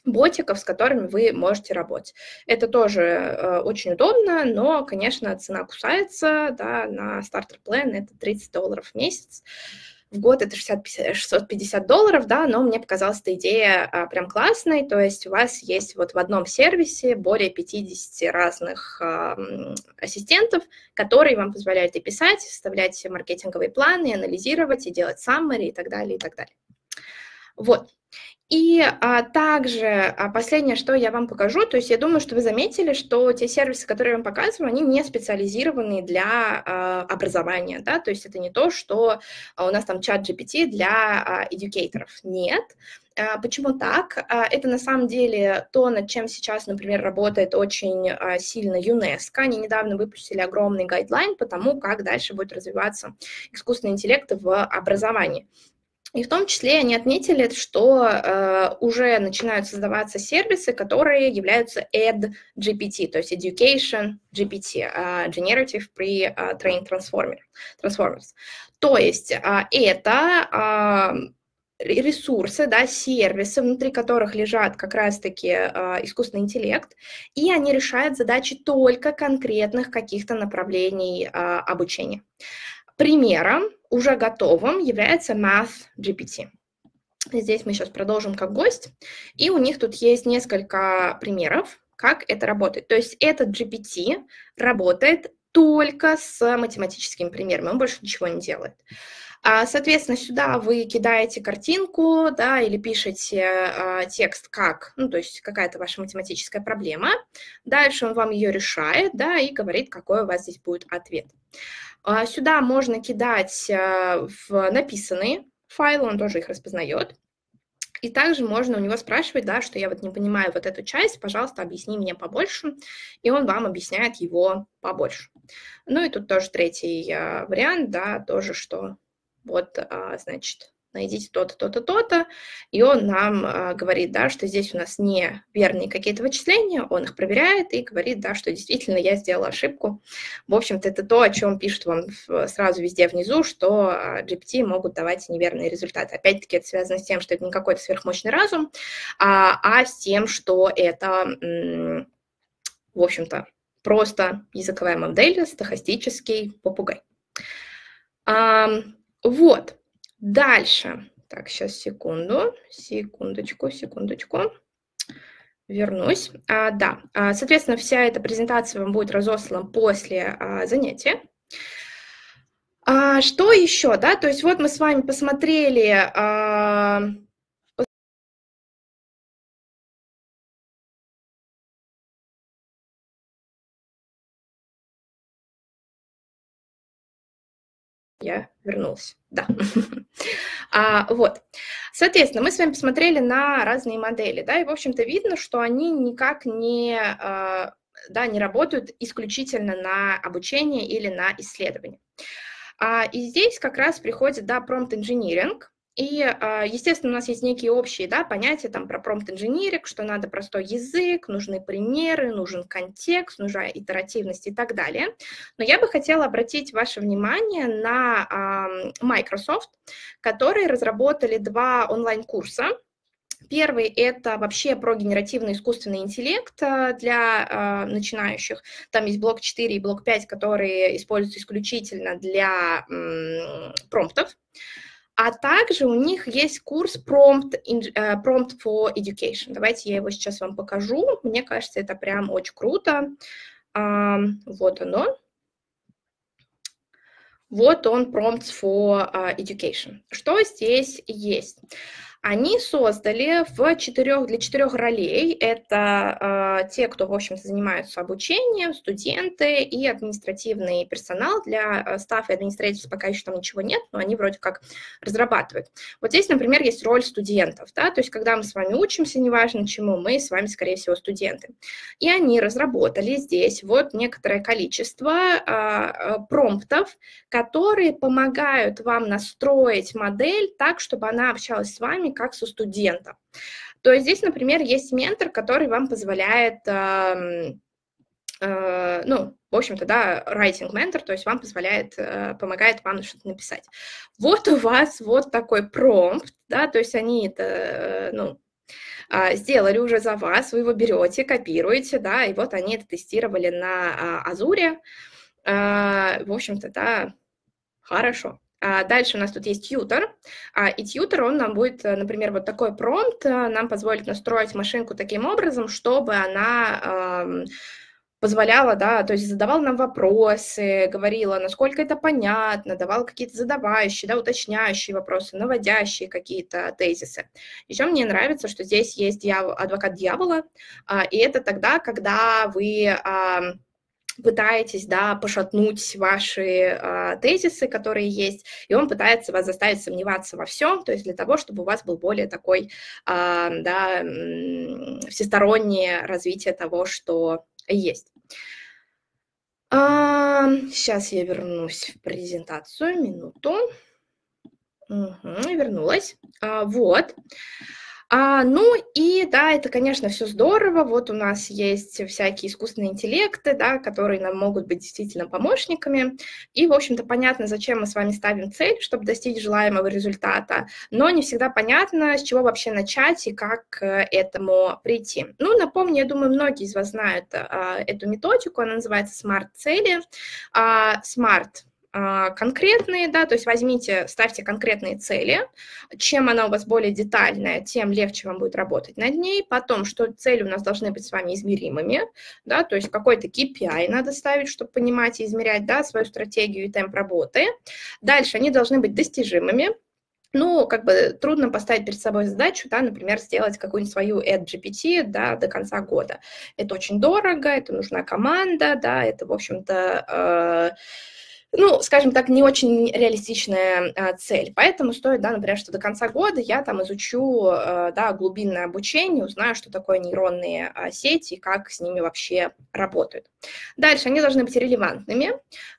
ботиков, с которыми вы можете работать. Это тоже э, очень удобно, но, конечно, цена кусается, да, на стартер-план это тридцать долларов в месяц, в год это шестьсот пятьдесят долларов, да, но мне показалась эта идея а, прям классной, то есть у вас есть вот в одном сервисе более пятидесяти разных а, ассистентов, которые вам позволяют и писать, и составлять маркетинговые планы, и анализировать, и делать саммари, и так далее, и так далее. Вот. И а, также а, последнее, что я вам покажу, то есть я думаю, что вы заметили, что те сервисы, которые я вам показываю, они не специализированы для а, образования, да, то есть это не то, что а, у нас там чат джи пи ти для эдюкейторов, а, нет. Почему так? Это на самом деле то, над чем сейчас, например, работает очень сильно ЮНЕСКО. Они недавно выпустили огромный гайдлайн по тому, как дальше будет развиваться искусственный интеллект в образовании. И в том числе они отметили, что э, уже начинают создаваться сервисы, которые являются эд джи пи ти, то есть Education джи пи ти, uh, Generative Pre-Trained Transformers. То есть э, это... Э, ресурсы, да, сервисы, внутри которых лежат как раз-таки э, искусственный интеллект, и они решают задачи только конкретных каких-то направлений э, обучения. Примером уже готовым является Math джи пи ти. Здесь мы сейчас продолжим как гость, и у них тут есть несколько примеров, как это работает. То есть этот джи пи ти работает только с математическими примерами, он больше ничего не делает. Соответственно, сюда вы кидаете картинку, да, или пишете а, текст как, ну, то есть какая-то ваша математическая проблема. Дальше он вам ее решает, да, и говорит, какой у вас здесь будет ответ. А, сюда можно кидать а, в написанные файлы, он тоже их распознает. И также можно у него спрашивать, да, что я вот не понимаю вот эту часть, пожалуйста, объясни мне побольше, и он вам объясняет его побольше. Ну и тут тоже третий а, вариант, да, тоже что... Вот, значит, найдите то-то, то-то, то-то, и он нам говорит, да, что здесь у нас неверные какие-то вычисления, он их проверяет и говорит, да, что действительно я сделала ошибку. В общем-то, это то, о чем пишут вам сразу везде внизу, что джи пи ти могут давать неверные результаты. Опять-таки, это связано с тем, что это не какой-то сверхмощный разум, а, а с тем, что это, в общем-то, просто языковая модель, стохастический попугай. Вот, дальше, так, сейчас, секунду, секундочку, секундочку, вернусь, а, да, а, соответственно, вся эта презентация вам будет разослана после а, занятия. А, что еще, да, то есть вот мы с вами посмотрели... А... Я вернулась, да. а, вот. Соответственно, мы с вами посмотрели на разные модели, да, и, в общем-то, видно, что они никак не, да, не работают исключительно на обучение или на исследование. А, и здесь как раз приходит, да, промпт-инжиниринг. И, естественно, у нас есть некие общие, да, понятия там про промпт-инжиниринг, что надо простой язык, нужны примеры, нужен контекст, нужна итеративность и так далее. Но я бы хотела обратить ваше внимание на Microsoft, которые разработали два онлайн-курса. Первый – это вообще про генеративный искусственный интеллект для э, начинающих. Там есть блок четыре и блок пять, которые используются исключительно для э, промптов. А также у них есть курс Prompt, Prompt for Education. Давайте я его сейчас вам покажу. Мне кажется, это прям очень круто. Вот оно. Вот он, Prompts for Education. Что здесь есть? Они создали в четырех, для четырех ролей, это э, те, кто, в общем-то, занимаются обучением, студенты и административный персонал. Для э, стаффа и административов пока еще там ничего нет, но они вроде как разрабатывают. Вот здесь, например, есть роль студентов, да, то есть когда мы с вами учимся, неважно чему, мы с вами, скорее всего, студенты. И они разработали здесь вот некоторое количество э, промптов, которые помогают вам настроить модель так, чтобы она общалась с вами как со студентом. То есть здесь, например, есть ментор, который вам позволяет, э, э, ну, в общем-то, да, writing mentor, то есть вам позволяет, э, помогает вам что-то написать. Вот у вас вот такой промпт, да, то есть они это, э, ну, э, сделали уже за вас, вы его берете, копируете, да, и вот они это тестировали на э, Азуре. Э, в общем-то, да, хорошо. Дальше у нас тут есть тьютер, и тьютер, он нам будет, например, вот такой промпт, нам позволит настроить машинку таким образом, чтобы она э, позволяла, да, то есть задавала нам вопросы, говорила, насколько это понятно, давала какие-то задавающие, да, уточняющие вопросы, наводящие какие-то тезисы. Еще мне нравится, что здесь есть дьявол, адвокат дьявола, э, и это тогда, когда вы... Э, пытаетесь, да, пошатнуть ваши а, тезисы, которые есть, и он пытается вас заставить сомневаться во всем, то есть для того, чтобы у вас был более такой, а, да, всестороннее развитие того, что есть. А, сейчас я вернусь в презентацию, минуту. Угу, вернулась. А, вот. А, ну и да, это, конечно, все здорово, вот у нас есть всякие искусственные интеллекты, да, которые нам могут быть действительно помощниками, и, в общем-то, понятно, зачем мы с вами ставим цель, чтобы достичь желаемого результата, но не всегда понятно, с чего вообще начать и как к этому прийти. Ну, напомню, я думаю, многие из вас знают а, эту методику, она называется смарт-цели, а, смарт конкретные, да, то есть возьмите, ставьте конкретные цели, чем она у вас более детальная, тем легче вам будет работать над ней, потом, что цели у нас должны быть с вами измеримыми, да, то есть какой-то кей пи ай надо ставить, чтобы понимать и измерять, да, свою стратегию и темп работы, дальше они должны быть достижимыми. Ну, как бы трудно поставить перед собой задачу, да, например, сделать какую-нибудь свою ад джи пи ти, да, до конца года. Это очень дорого, это нужна команда, да, это, в общем-то... Э Ну, скажем так, не очень реалистичная а, цель. Поэтому стоит, да, например, что до конца года я там изучу а, да, глубинное обучение, узнаю, что такое нейронные а, сети и как с ними вообще работают. Дальше они должны быть релевантными.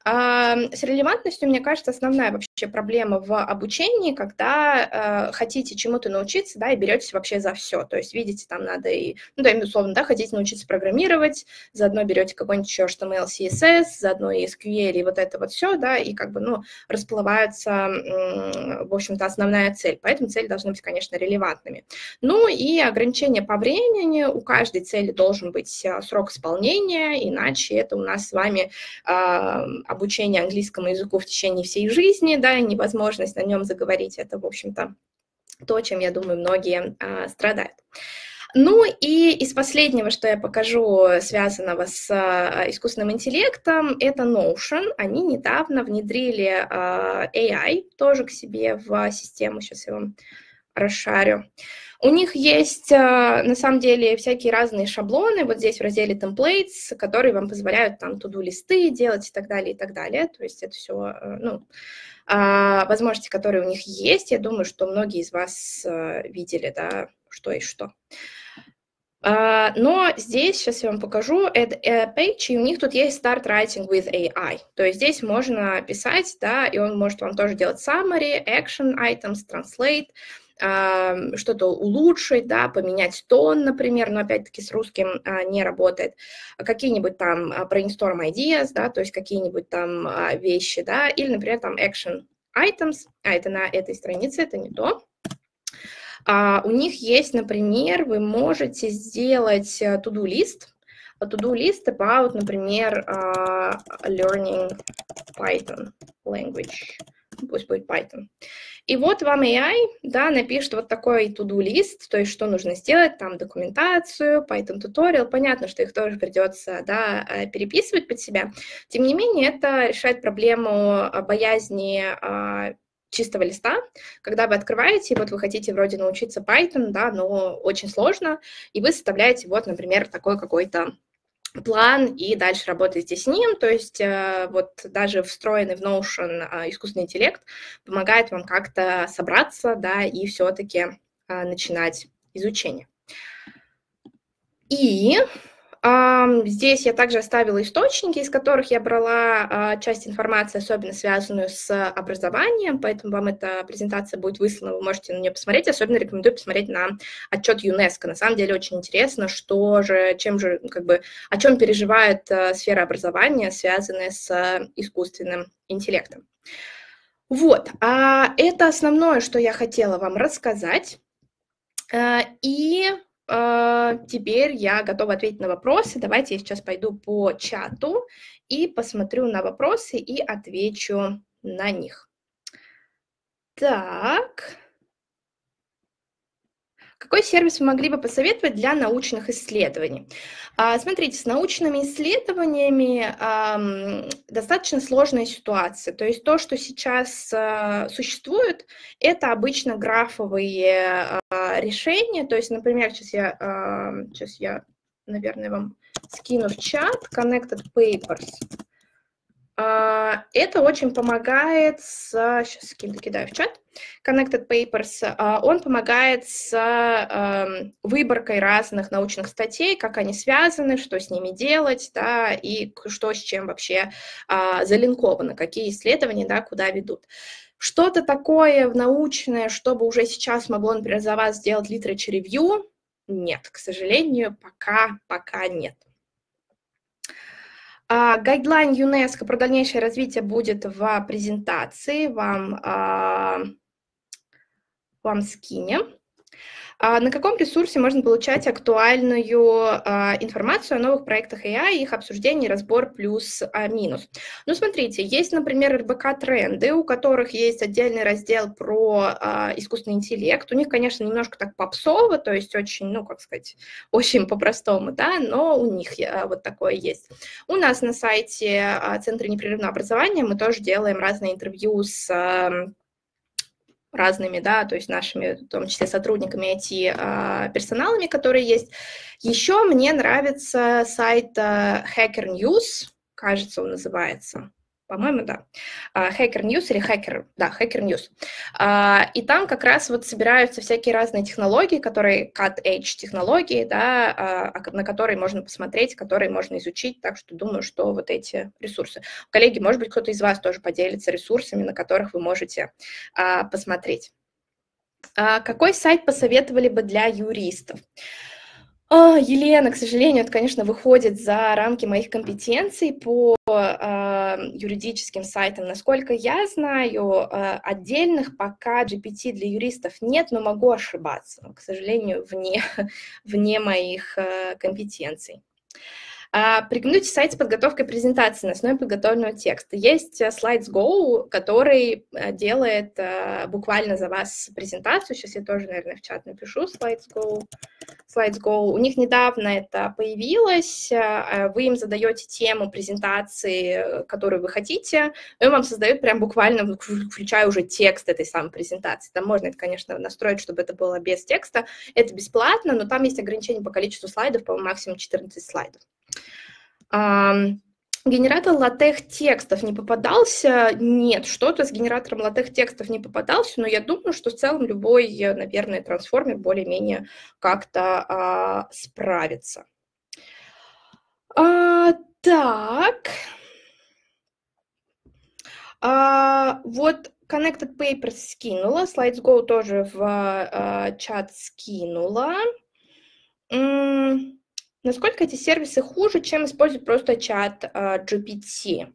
А, с релевантностью, мне кажется, основная вообще проблема в обучении, когда а, хотите чему-то научиться, да, и беретесь вообще за все. То есть, видите, там надо и, ну, да, безусловно, да, хотите научиться программировать, заодно берете какой-нибудь еще эйч ти эм эл, си эс эс, заодно и эс кью эль, и вот это вот все. Да, и как бы, ну, расплывается, в общем-то, основная цель. Поэтому цели должны быть, конечно, релевантными. Ну и ограничения по времени. У каждой цели должен быть срок исполнения, иначе это у нас с вами э, обучение английскому языку в течение всей жизни, да, и невозможность на нем заговорить. Это, в общем-то, то, чем, я думаю, многие э, страдают. Ну и из последнего, что я покажу, связанного с искусственным интеллектом, это Notion. Они недавно внедрили эй ай тоже к себе в систему. Сейчас я вам расшарю. У них есть, на самом деле, всякие разные шаблоны, вот здесь в разделе templates, которые вам позволяют там to-do-листы делать и так далее, и так далее, то есть это все, ну, возможности, которые у них есть, я думаю, что многие из вас видели, да, что и что. Но здесь, сейчас я вам покажу, add a page, и у них тут есть start writing with эй ай, то есть здесь можно писать, да, и он может вам тоже делать summary, action items, translate, что-то улучшить, да, поменять тон, например, но опять-таки с русским а, не работает, какие-нибудь там brainstorm ideas, да, то есть какие-нибудь там а, вещи, да, или, например, там action items, а это на этой странице, это не то. А, у них есть, например, вы можете сделать to-do list, to-do list about, например, uh, learning Python language, пусть будет Python. И вот вам эй ай, да, напишет вот такой to-do-лист, то есть что нужно сделать, там документацию, Python-туториал. Понятно, что их тоже придется, да, переписывать под себя. Тем не менее, это решает проблему боязни чистого листа, когда вы открываете, вот вы хотите вроде научиться Python, да, но очень сложно, и вы составляете вот, например, такой какой-то план и дальше работаете с ним, то есть вот даже встроенный в Notion искусственный интеллект помогает вам как-то собраться, да, и все-таки начинать изучение. И здесь я также оставила источники, из которых я брала часть информации, особенно связанную с образованием, поэтому вам эта презентация будет выслана, вы можете на нее посмотреть. Особенно рекомендую посмотреть на отчет ЮНЕСКО. На самом деле очень интересно, что же, чем же, как бы, о чем переживает сфера образования, связанная с искусственным интеллектом. Вот, это основное, что я хотела вам рассказать. И теперь я готова ответить на вопросы. Давайте я сейчас пойду по чату и посмотрю на вопросы и отвечу на них. Так. Какой сервис вы могли бы посоветовать для научных исследований? Смотрите, с научными исследованиями достаточно сложная ситуация. То есть то, что сейчас существует, это обычно графовые решения. То есть, например, сейчас я, сейчас я, наверное, вам скину в чат Connected Papers. Это очень помогает с... Сейчас скину, кидаю в чат. Connected Papers, он помогает с выборкой разных научных статей, как они связаны, что с ними делать, да, и что с чем вообще залинковано, какие исследования, да, куда ведут. Что-то такое научное, чтобы уже сейчас могло, например, за вас сделать literature review, нет, к сожалению, пока, пока нет. Гайдлайн uh, ЮНЕСКО про дальнейшее развитие будет в презентации, вам, uh, вам скинем. Uh, на каком ресурсе можно получать актуальную uh, информацию о новых проектах эй ай, их обсуждение, разбор плюс-минус? Uh, ну, смотрите, есть, например, эр бэ ка-тренды, у которых есть отдельный раздел про uh, искусственный интеллект. У них, конечно, немножко так попсово, то есть очень, ну, как сказать, очень по-простому, да, но у них uh, вот такое есть. У нас на сайте uh, Центра непрерывного образования мы тоже делаем разные интервью с... Uh, разными, да, то есть нашими, в том числе, сотрудниками ай ти-персоналами, которые есть. Еще мне нравится сайт Hacker News, кажется, он называется, по-моему, да, Hacker News или Hacker, да, Hacker News. И там как раз вот собираются всякие разные технологии, которые cut-edge технологии, да, на которые можно посмотреть, которые можно изучить, так что думаю, что вот эти ресурсы. Коллеги, может быть, кто-то из вас тоже поделится ресурсами, на которых вы можете посмотреть. Какой сайт посоветовали бы для юристов? О, Елена, к сожалению, это, конечно, выходит за рамки моих компетенций по э, юридическим сайтам. Насколько я знаю, э, отдельных пока джи пи ти для юристов нет, но могу ошибаться, к сожалению, вне, вне моих э, компетенций. Порекомендуйте сайт с подготовкой презентации на основе подготовленного текста. Есть SlidesGo, который делает буквально за вас презентацию. Сейчас я тоже, наверное, в чат напишу SlidesGo. SlidesGo. У них недавно это появилось. Вы им задаете тему презентации, которую вы хотите, и он вам создает прям буквально, включая уже текст этой самой презентации. Там можно, конечно, настроить, чтобы это было без текста. Это бесплатно, но там есть ограничение по количеству слайдов, по-моему, максимум четырнадцать слайдов. Um, генератор латех-текстов не попадался? Нет, что-то с генератором латех-текстов не попадался, но я думаю, что в целом любой, наверное, трансформер более-менее как-то uh, справится. Uh, так, uh, вот Connected Papers скинула, SlidesGo тоже в uh, чат скинула. Mm. Насколько эти сервисы хуже, чем использовать просто чат uh, джи пи ти?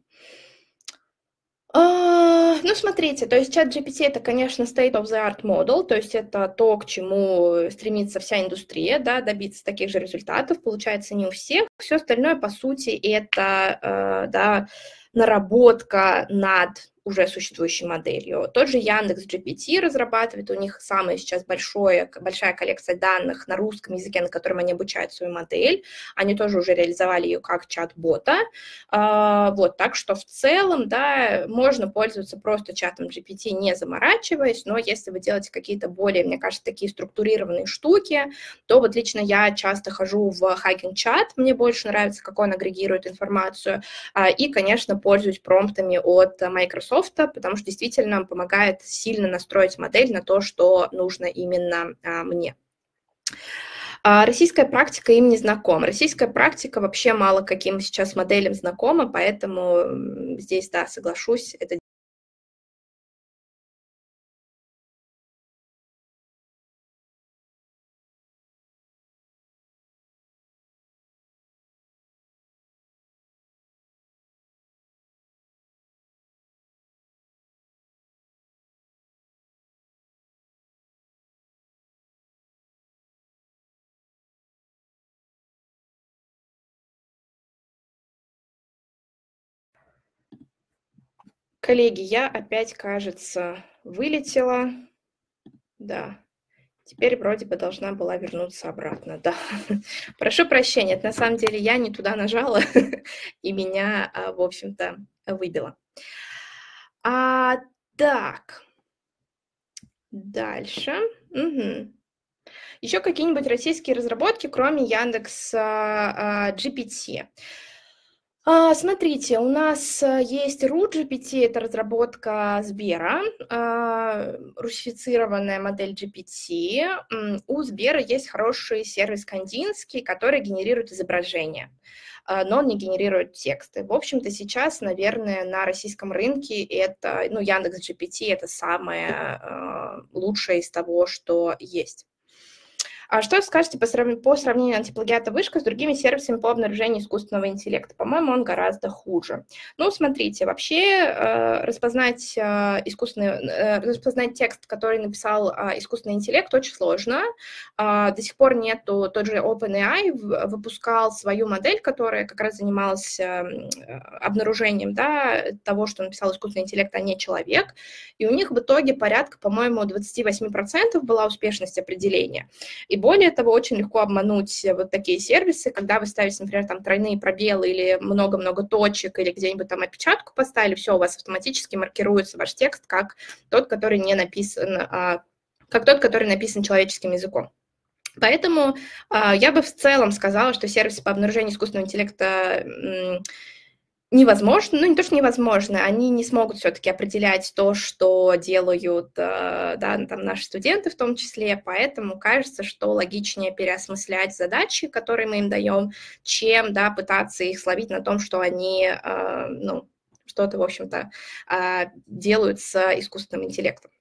Uh, ну, смотрите, то есть чат джи пи ти – это, конечно, state-of-the-art model, то есть это то, к чему стремится вся индустрия, да, добиться таких же результатов, получается, не у всех. Все остальное, по сути, это uh, да, наработка над уже существующей моделью. Тот же Яндекс джи пи ти разрабатывает, у них самая сейчас большая, большая коллекция данных на русском языке, на котором они обучают свою модель. Они тоже уже реализовали ее как чат-бота. Вот, так что в целом, да, можно пользоваться просто чатом джи пи ти, не заморачиваясь, но если вы делаете какие-то более, мне кажется, такие структурированные штуки, то вот лично я часто хожу в Hugging Chat, мне больше нравится, как он агрегирует информацию, и, конечно, пользуюсь промптами от Microsoft, потому что действительно помогает сильно настроить модель на то, что нужно именно а, мне. А, российская практика им не знакома. Российская практика вообще мало каким сейчас моделям знакома, поэтому здесь, да, соглашусь, это коллеги, я опять, кажется, вылетела, да, теперь вроде бы должна была вернуться обратно, да. Прошу прощения, это на самом деле я не туда нажала и меня, в общем-то, выбило. А, так, дальше. Угу. Еще какие-нибудь российские разработки, кроме Яндекса джи пи ти? Смотрите, у нас есть рут джи пи ти, это разработка Сбера, русифицированная модель джи пи ти. У Сбера есть хороший сервис Кандинский, который генерирует изображения, но он не генерирует тексты. В общем-то, сейчас, наверное, на российском рынке это, ну, Яндекс джи пи ти это самое лучшее из того, что есть. А что вы скажете по сравнению антиплагиата Вышка с другими сервисами по обнаружению искусственного интеллекта? По-моему, он гораздо хуже. Ну, смотрите, вообще распознать, искусственный, распознать текст, который написал искусственный интеллект, очень сложно. До сих пор нету, тот же OpenAI выпускал свою модель, которая как раз занималась обнаружением, да, того, что написал искусственный интеллект, а не человек. И у них в итоге порядка, по-моему, двадцать восемь процентов была успешность определения. И более того, очень легко обмануть вот такие сервисы, когда вы ставите, например, там тройные пробелы или много-много точек, или где-нибудь там опечатку поставили, все, у вас автоматически маркируется ваш текст как тот, который не написан, как тот, который написан человеческим языком. Поэтому я бы в целом сказала, что сервисы по обнаружению искусственного интеллекта невозможно, ну не то, что невозможно, они не смогут все-таки определять то, что делают, да, там наши студенты в том числе, поэтому кажется, что логичнее переосмыслять задачи, которые мы им даем, чем, да, пытаться их словить на том, что они, ну, что-то, в общем-то, делают с искусственным интеллектом.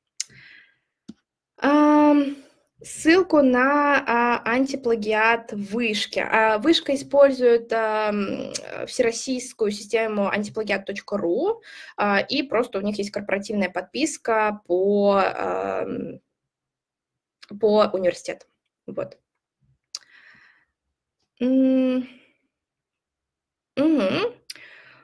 Ссылку на а, антиплагиат Вышки. А, Вышка использует а, всероссийскую систему антиплагиат точка ру, а, и просто у них есть корпоративная подписка по, а, по университету. Вот. М-м-м. Угу.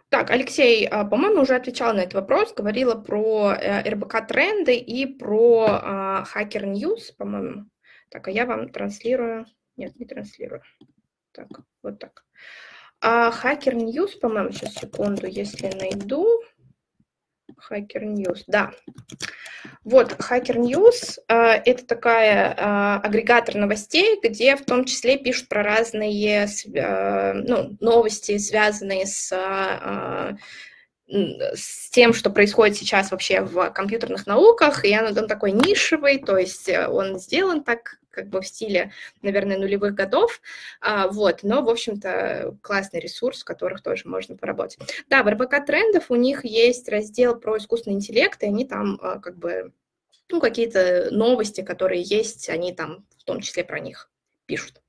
Так, Алексей, по-моему, уже отвечал на этот вопрос, говорила про эр бэ ка-тренды и про Hacker News, по-моему. Так, а я вам транслирую. Нет, не транслирую. Так, вот так. А Hacker News, по-моему, сейчас, секунду, если найду. Hacker News, да. Вот, Hacker News – это такая агрегатор новостей, где в том числе пишут про разные, ну, новости, связанные с, с тем, что происходит сейчас вообще в компьютерных науках, и он, он такой нишевый, то есть он сделан так, как бы в стиле, наверное, нулевых годов, вот, но, в общем-то, классный ресурс, в которых тоже можно поработать. Да, в эр бэ ка-трендов у них есть раздел про искусственный интеллект, и они там, как бы, ну, какие-то новости, которые есть, они там в том числе про них пишут.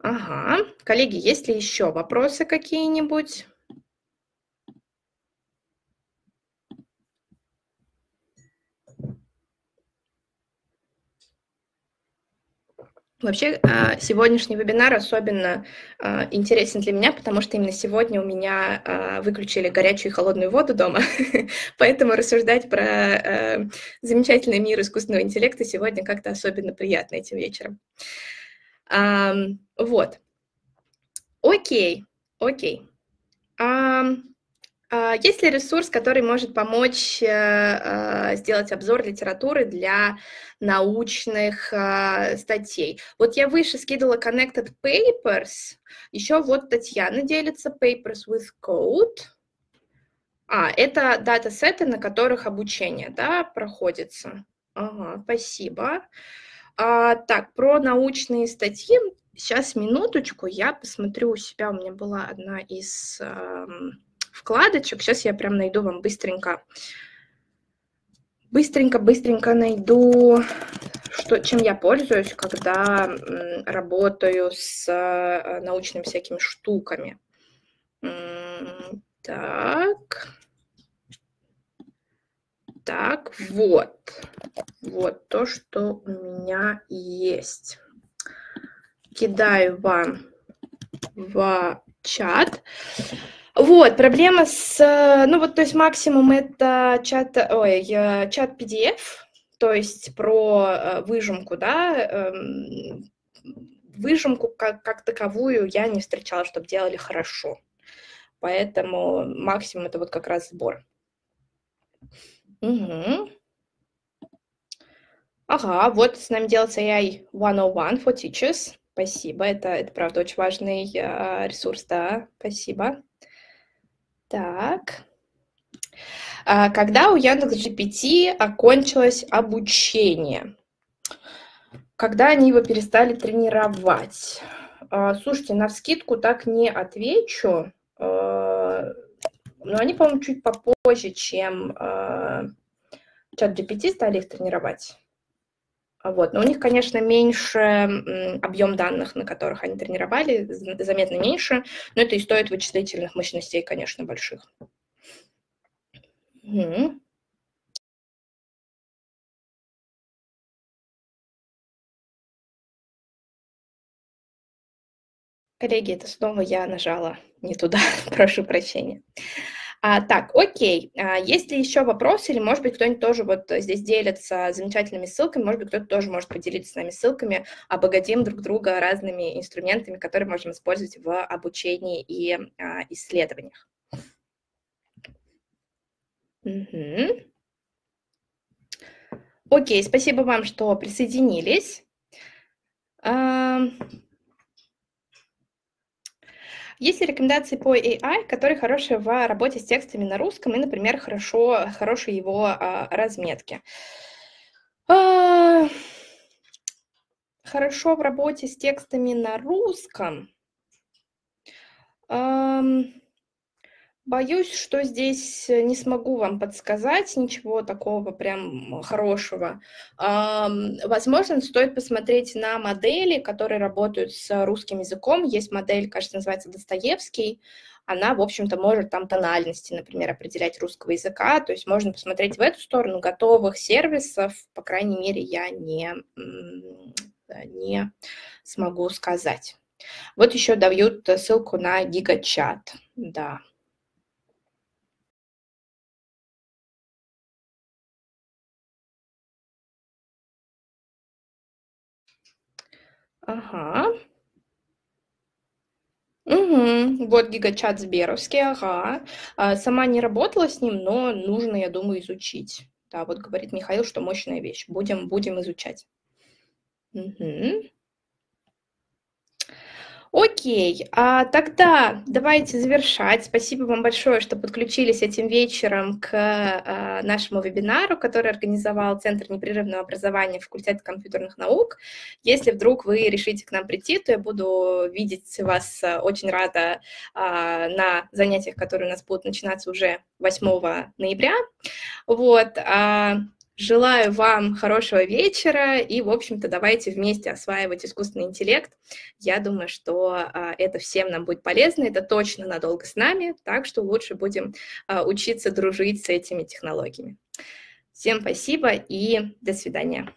Ага, коллеги, есть ли еще вопросы какие-нибудь? Вообще, сегодняшний вебинар особенно интересен для меня, потому что именно сегодня у меня выключили горячую и холодную воду дома, поэтому рассуждать про замечательный мир искусственного интеллекта сегодня как-то особенно приятно этим вечером. Вот. Окей, окей. Есть ли ресурс, который может помочь сделать обзор литературы для научных статей? Вот я выше скидывала Connected Papers, еще вот Татьяна делится Papers with Code. А, это датасеты, на которых обучение, да, проходится. Ага, спасибо. А, так, про научные статьи. Сейчас, минуточку, я посмотрю у себя, у меня была одна из... вкладочек. Сейчас я прям найду вам быстренько. Быстренько-быстренько найду, что, чем я пользуюсь, когда м, работаю с а, научными всякими штуками. М, так. Так, вот. Вот то, что у меня есть. Кидаю вам в чат. Вот, проблема с, ну вот, то есть максимум это чат, ой, чат пи ди эф, то есть про выжимку, да, выжимку как, как таковую я не встречала, чтобы делали хорошо, поэтому максимум это вот как раз сбор. Угу. Ага, вот с нами делается эй ай сто один for Teachers, спасибо, это, это правда очень важный ресурс, да, спасибо. Так, когда у Яндекс джи пи ти окончилось обучение? Когда они его перестали тренировать? Слушайте, навскидку так не отвечу, но они, по-моему, чуть попозже, чем чат джи пи ти, стали их тренировать. Вот. Но у них, конечно, меньше объем данных, на которых они тренировали, заметно меньше, но это и стоит вычислительных мощностей, конечно, больших. Угу. Коллеги, это снова я нажала не туда, прошу прощения. А, так, окей, а, есть ли еще вопросы, или, может быть, кто-нибудь тоже вот здесь делится замечательными ссылками, может быть, кто-то тоже может поделиться с нами ссылками, обогатим друг друга разными инструментами, которые можем использовать в обучении и а, исследованиях. Угу. Окей, спасибо вам, что присоединились. А Есть ли рекомендации по эй ай, которые хорошие в работе с текстами на русском и, например, хорошо, хорошие его а, разметки? А, хорошо в работе с текстами на русском? А, боюсь, что здесь не смогу вам подсказать ничего такого прям хорошего. Возможно, стоит посмотреть на модели, которые работают с русским языком. Есть модель, кажется, называется Достоевский. Она, в общем-то, может там тональности, например, определять русского языка. То есть можно посмотреть в эту сторону. Готовых сервисов, по крайней мере, я не, не смогу сказать. Вот еще дают ссылку на Гигачат. Да. Ага. Угу. Вот гигачат сберовский, ага. А, сама не работала с ним, но нужно, я думаю, изучить. Да, вот говорит Михаил, что мощная вещь. Будем, будем изучать. Угу. Окей, а тогда давайте завершать. Спасибо вам большое, что подключились этим вечером к а, нашему вебинару, который организовал Центр непрерывного образования факультета компьютерных наук. Если вдруг вы решите к нам прийти, то я буду видеть вас очень рада а, на занятиях, которые у нас будут начинаться уже восьмого ноября. Вот. А, Желаю вам хорошего вечера и, в общем-то, давайте вместе осваивать искусственный интеллект. Я думаю, что а, это всем нам будет полезно, это точно надолго с нами, так что лучше будем а, учиться дружить с этими технологиями. Всем спасибо и до свидания.